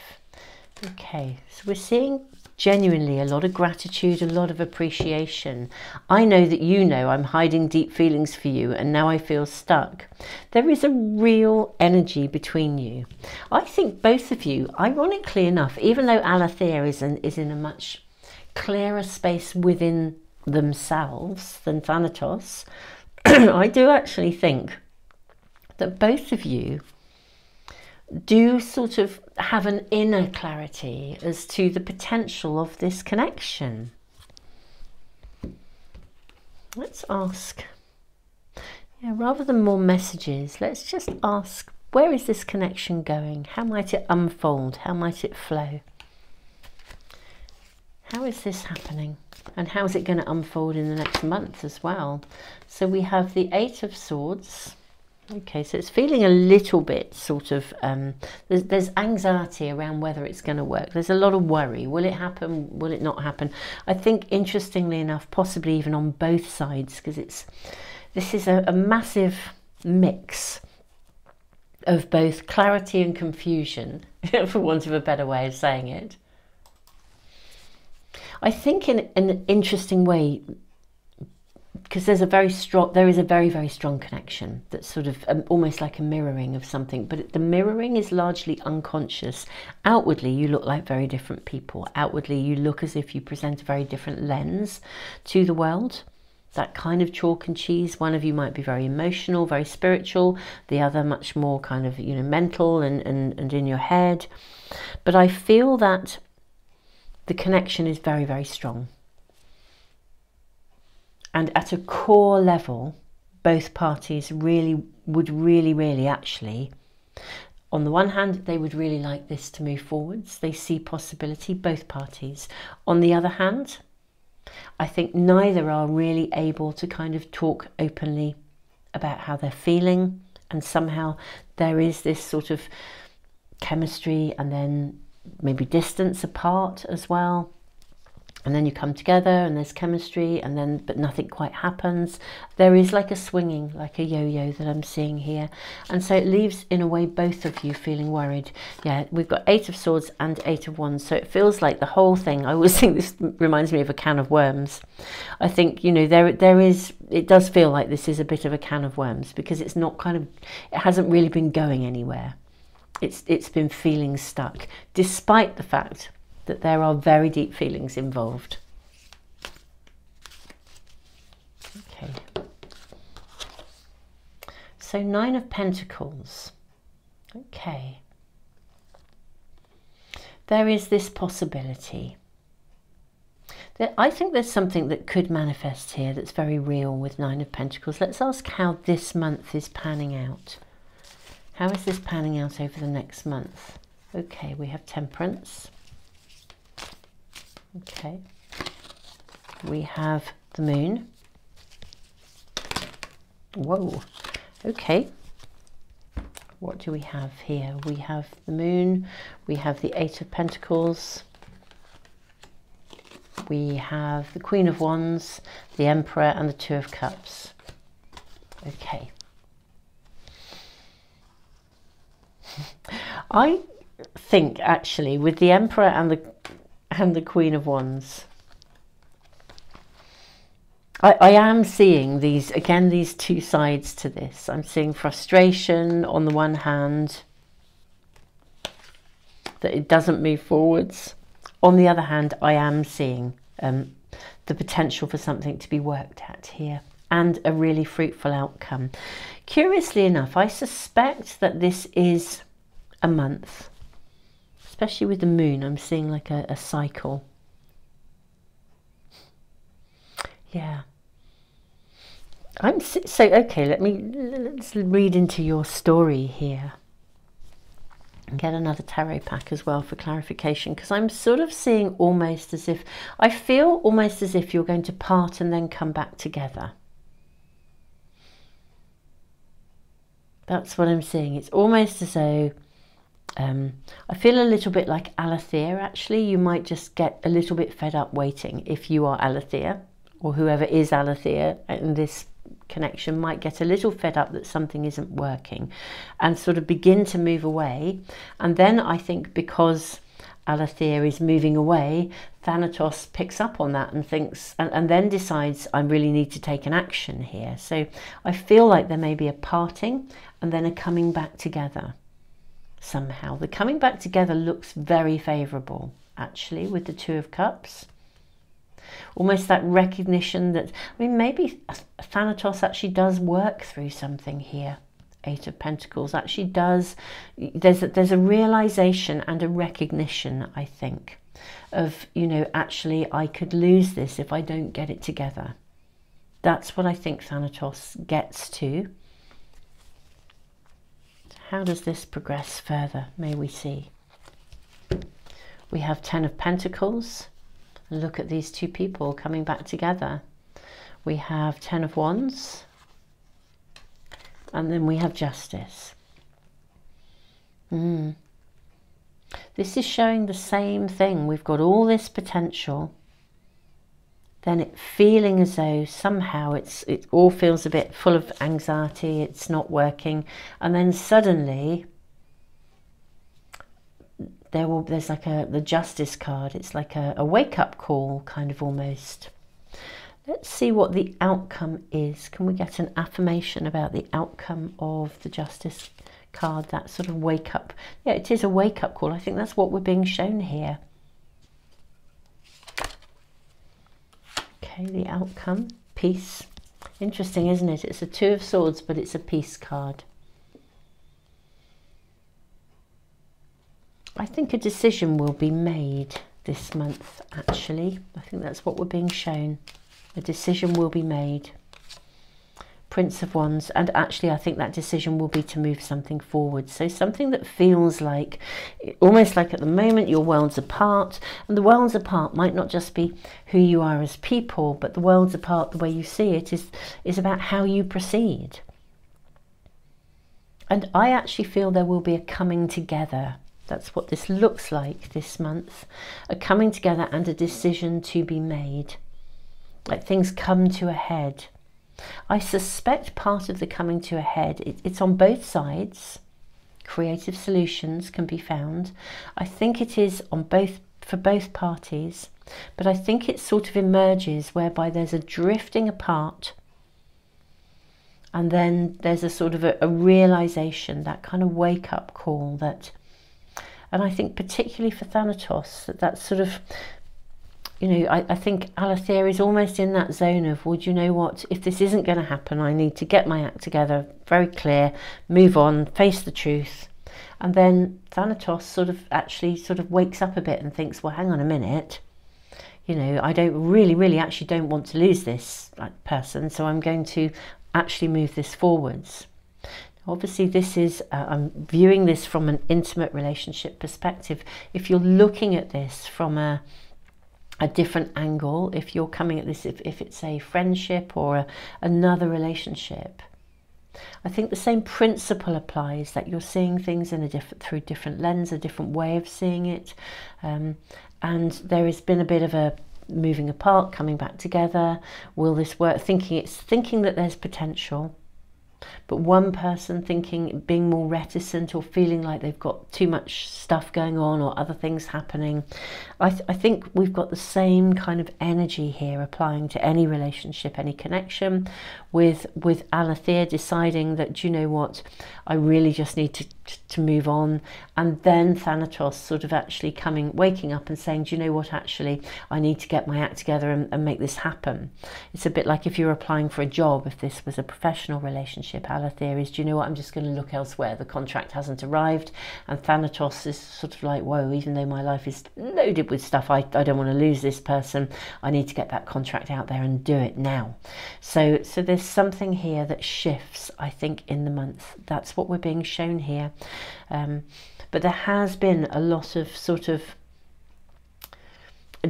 Okay, so we're seeing genuinely a lot of gratitude, a lot of appreciation. I know that you know I'm hiding deep feelings for you, and now I feel stuck. There is a real energy between you. I think both of you, ironically enough, even though Alethea is in a much clearer space within themselves than Thanatos, I do actually think that both of you do sort of have an inner clarity as to the potential of this connection. Let's ask, yeah, rather than more messages, let's just ask, where is this connection going? How might it unfold? How might it flow? How is this happening? And how is it going to unfold in the next month as well? So we have the Eight of Swords. Okay, so it's feeling a little bit sort of, there's anxiety around whether it's going to work. There's a lot of worry. Will it happen? Will it not happen? I think, interestingly enough, possibly even on both sides, because this is a massive mix of both clarity and confusion, for want of a better way of saying it. I think in an interesting way, because there is a very, very strong connection that's sort of almost like a mirroring of something, but the mirroring is largely unconscious. Outwardly, you look like very different people. Outwardly, you look as if you present a very different lens to the world. That kind of chalk and cheese. One of you might be very emotional, very spiritual, the other much more kind of, you know, mental and in your head. But I feel that the connection is very, very strong. And at a core level, both parties really would really actually, on the one hand, they would really like this to move forwards. They see possibility, both parties. On the other hand, I think neither are really able to kind of talk openly about how they're feeling. And somehow there is this sort of chemistry and then maybe distance apart as well. and then you come together and there's chemistry, and then but nothing quite happens. There is like a swinging, like a yo-yo that I'm seeing here, and so it leaves in a way both of you feeling worried. Yeah, we've got Eight of Swords and Eight of Wands, so it feels like the whole thing. I always think this reminds me of a can of worms. I think, you know, there is, it does feel like this is a bit of a can of worms, because it's not kind of, it hasn't really been going anywhere. It's been feeling stuck, despite the fact that there are very deep feelings involved. Okay. So Nine of Pentacles. Okay. There is this possibility. I think there's something that could manifest here that's very real with Nine of Pentacles. Let's ask how this month is panning out. How is this panning out over the next month? Okay, we have Temperance. Okay. We have the Moon. Whoa. Okay. What do we have here? We have the Moon. We have the Eight of Pentacles. We have the Queen of Wands, the Emperor, and the Two of Cups. Okay. I think actually with the Emperor and the Queen of Wands, I am seeing these, again, these two sides to this. I'm seeing frustration on the one hand, that it doesn't move forwards. On the other hand, I am seeing the potential for something to be worked at here and a really fruitful outcome. Curiously enough, I suspect that this is a month, especially with the Moon. I'm seeing like a cycle. Yeah. So okay, let's read into your story here and get another tarot pack as well for clarification, because I'm sort of seeing almost as if, I feel almost as if you're going to part and then come back together. That's what I'm seeing. It's almost as though, I feel a little bit like Alethea actually. You might just get a little bit fed up waiting. If you are Alethea, or whoever is Alethea in this connection, might get a little fed up that something isn't working and sort of begin to move away. And then I think because Alethea is moving away, Thanatos picks up on that and thinks, and then decides, I really need to take an action here. So I feel like there may be a parting and then a coming back together somehow. The coming back together looks very favourable, actually, with the Two of Cups. Almost that recognition that, I mean, maybe Thanatos actually does work through something here. Eight of Pentacles actually does, there's a realization and a recognition, I think, of, you know, actually I could lose this if I don't get it together. That's what I think Thanatos gets to. How does this progress further? May we see. We have Ten of Pentacles. Look at these two people coming back together. We have Ten of Wands, and then we have Justice. This is showing the same thing. We've got all this potential, then it feeling as though somehow it all feels a bit full of anxiety, it's not working, and then suddenly there's like the Justice card. It's like a wake-up call, kind of, almost. Let's see what the outcome is. Can we get an affirmation about the outcome of the Justice card? That sort of wake-up. Yeah, it is a wake-up call. I think that's what we're being shown here. Okay, the outcome. Peace. Interesting, isn't it? It's a Two of Swords, but it's a peace card. I think a decision will be made this month, actually. I think that's what we're being shown. A decision will be made. Prince of Wands. And actually, I think that decision will be to move something forward. So something that feels like, almost like at the moment, your worlds apart. And the worlds apart might not just be who you are as people, but the worlds apart, the way you see it, is about how you proceed. And I actually feel there will be a coming together That's what this looks like this month. A coming together and a decision to be made. Like things come to a head. I suspect part of the coming to a head, it's on both sides. Creative solutions can be found. I think it is on both, for both parties. But I think it sort of emerges whereby there's a drifting apart. And then there's a sort of a realization, that kind of wake-up call that... And I think particularly for Thanatos, that sort of, you know, I think Alethea is almost in that zone of, well, do you know what, if this isn't going to happen, I need to get my act together, very clear, move on, face the truth. And then Thanatos sort of actually sort of wakes up a bit and thinks, well, hang on a minute, you know, I don't really actually don't want to lose this person, so I'm going to actually move this forwards. Obviously, this is, I'm viewing this from an intimate relationship perspective. If you're looking at this from a different angle, if you're coming at this, if it's a friendship or another relationship, I think the same principle applies, that you're seeing things in a different, through different lens, a different way of seeing it. And there has been a bit of a moving apart, coming back together. Will this work? Thinking that there's potential. But one person thinking, being more reticent or feeling like they've got too much stuff going on or other things happening. I think we've got the same kind of energy here applying to any relationship, any connection, with Alethea deciding that, do you know what, I really just need to move on. And then Thanatos sort of actually coming, waking up and saying, do you know what, actually, I need to get my act together and make this happen. It's a bit like if you're applying for a job, if this was a professional relationship, Alethea is, do you know what, I'm just going to look elsewhere. The contract hasn't arrived. And Thanatos is sort of like, whoa, even though my life is loaded with stuff, I don't want to lose this person. I need to get that contract out there and do it now. So there's something here that shifts, I think, in the month. That's what we're being shown here. But there has been a lot of sort of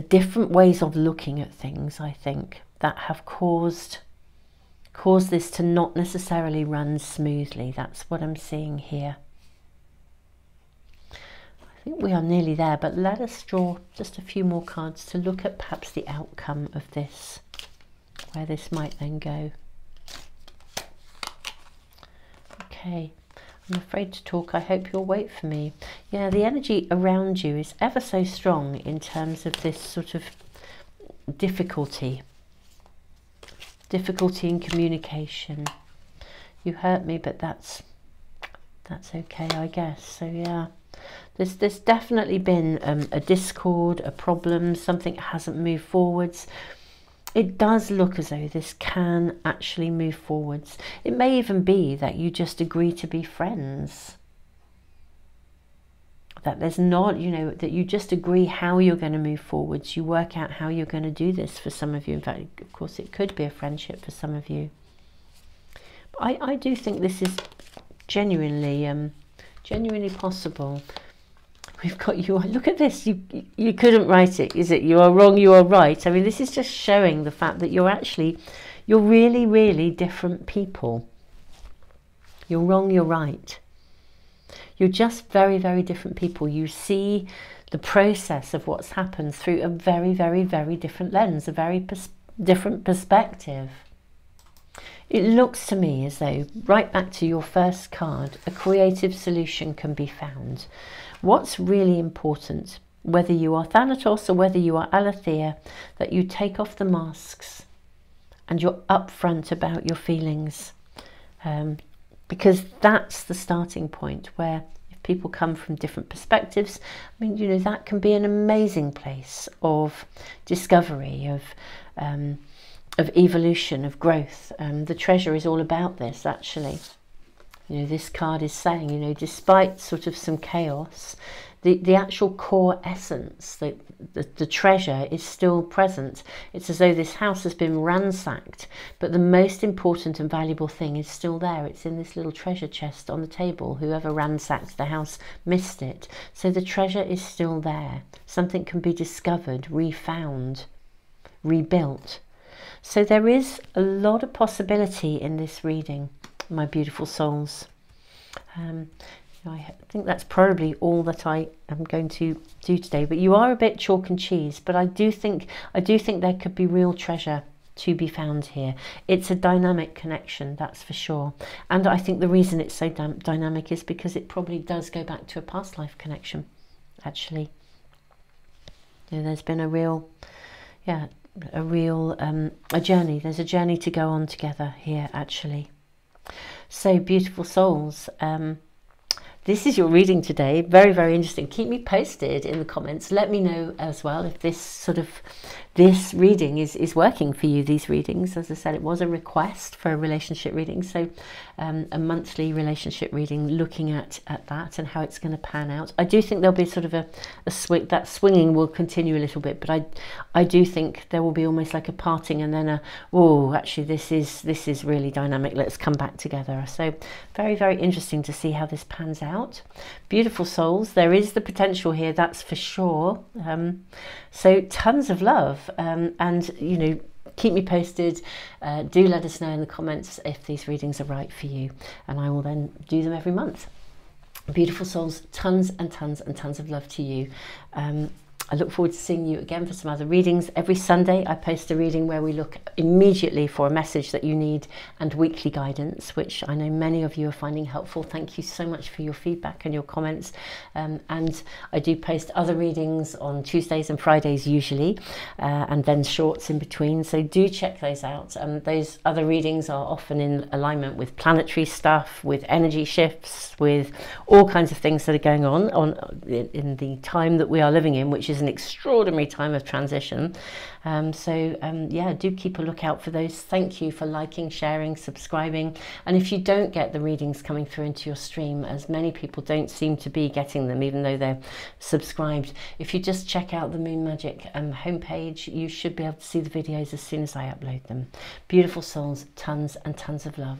different ways of looking at things, I think, that have caused this to not necessarily run smoothly. That's what I'm seeing here. I think we are nearly there, but let us draw just a few more cards to look at perhaps the outcome of this, where this might then go. Okay. I'm afraid to talk. I hope you'll wait for me. Yeah, the energy around you is ever so strong in terms of this sort of difficulty in communication. You hurt me, but that's okay, I guess. So yeah, there's definitely been a discord, a problem, something hasn't moved forwards. It does look as though this can actually move forwards. It may even be that you just agree to be friends. That there's not, you know, that you just agree how you're going to move forwards. You work out how you're going to do this for some of you. In fact, of course, it could be a friendship for some of you. But I do think this is genuinely possible. We've got you. Look at this. You couldn't write it, is it? You are wrong. You are right. I mean, this is just showing the fact that you're actually, you're really, really different people. You're wrong. You're right. You're just very, very different people. You see the process of what's happened through a very, very, very different lens, a very different perspective. It looks to me as though, right back to your first card, a creative solution can be found. What's really important, whether you are Thanatos or whether you are Alethea, that you take off the masks and you're upfront about your feelings. Because that's the starting point, where if people come from different perspectives, I mean, you know, that can be an amazing place of discovery, of evolution, of growth. The treasure is all about this, actually. You know, this card is saying, you know, despite sort of some chaos, the actual core essence, the treasure is still present. It's as though this house has been ransacked, but the most important and valuable thing is still there. It's in this little treasure chest on the table. Whoever ransacked the house missed it. So the treasure is still there. Something can be discovered, refound, rebuilt. So there is a lot of possibility in this reading, my beautiful souls. I think that's probably all that I am going to do today, but you are a bit chalk and cheese, but I do think there could be real treasure to be found here. It's a dynamic connection, that's for sure. And I think the reason it's so dynamic is because it probably does go back to a past life connection, actually. You know, there's been a real, yeah, a journey. There's a journey to go on together here, actually. So, beautiful souls, this is your reading today. Very, very interesting. Keep me posted in the comments. Let me know as well if this sort of, this reading is working for you, these readings. As I said, it was a request for a relationship reading. So a monthly relationship reading, looking at that and how it's going to pan out. I do think there'll be sort of a swing, that swinging will continue a little bit, but I do think there will be almost like a parting and then a, oh, actually this is really dynamic. Let's come back together. So very, very interesting to see how this pans out. Beautiful souls, there is the potential here, that's for sure. So tons of love, and you know, keep me posted. Do let us know in the comments if these readings are right for you, and I will then do them every month. Beautiful souls, tons and tons and tons of love to you. I look forward to seeing you again for some other readings. Every Sunday I post a reading where we look immediately for a message that you need, and weekly guidance, which I know many of you are finding helpful. Thank you so much for your feedback and your comments. And I do post other readings on Tuesdays and Fridays usually, and then shorts in between. So do check those out. Those other readings are often in alignment with planetary stuff, with energy shifts, with all kinds of things that are going on in the time that we are living in, which is an extraordinary time of transition. Yeah, do keep a lookout for those. Thank you for liking, sharing, subscribing. And if you don't get the readings coming through into your stream, as many people don't seem to be getting them, even though they're subscribed, if you just check out the Moon Magic homepage, you should be able to see the videos as soon as I upload them. Beautiful souls, tons and tons of love.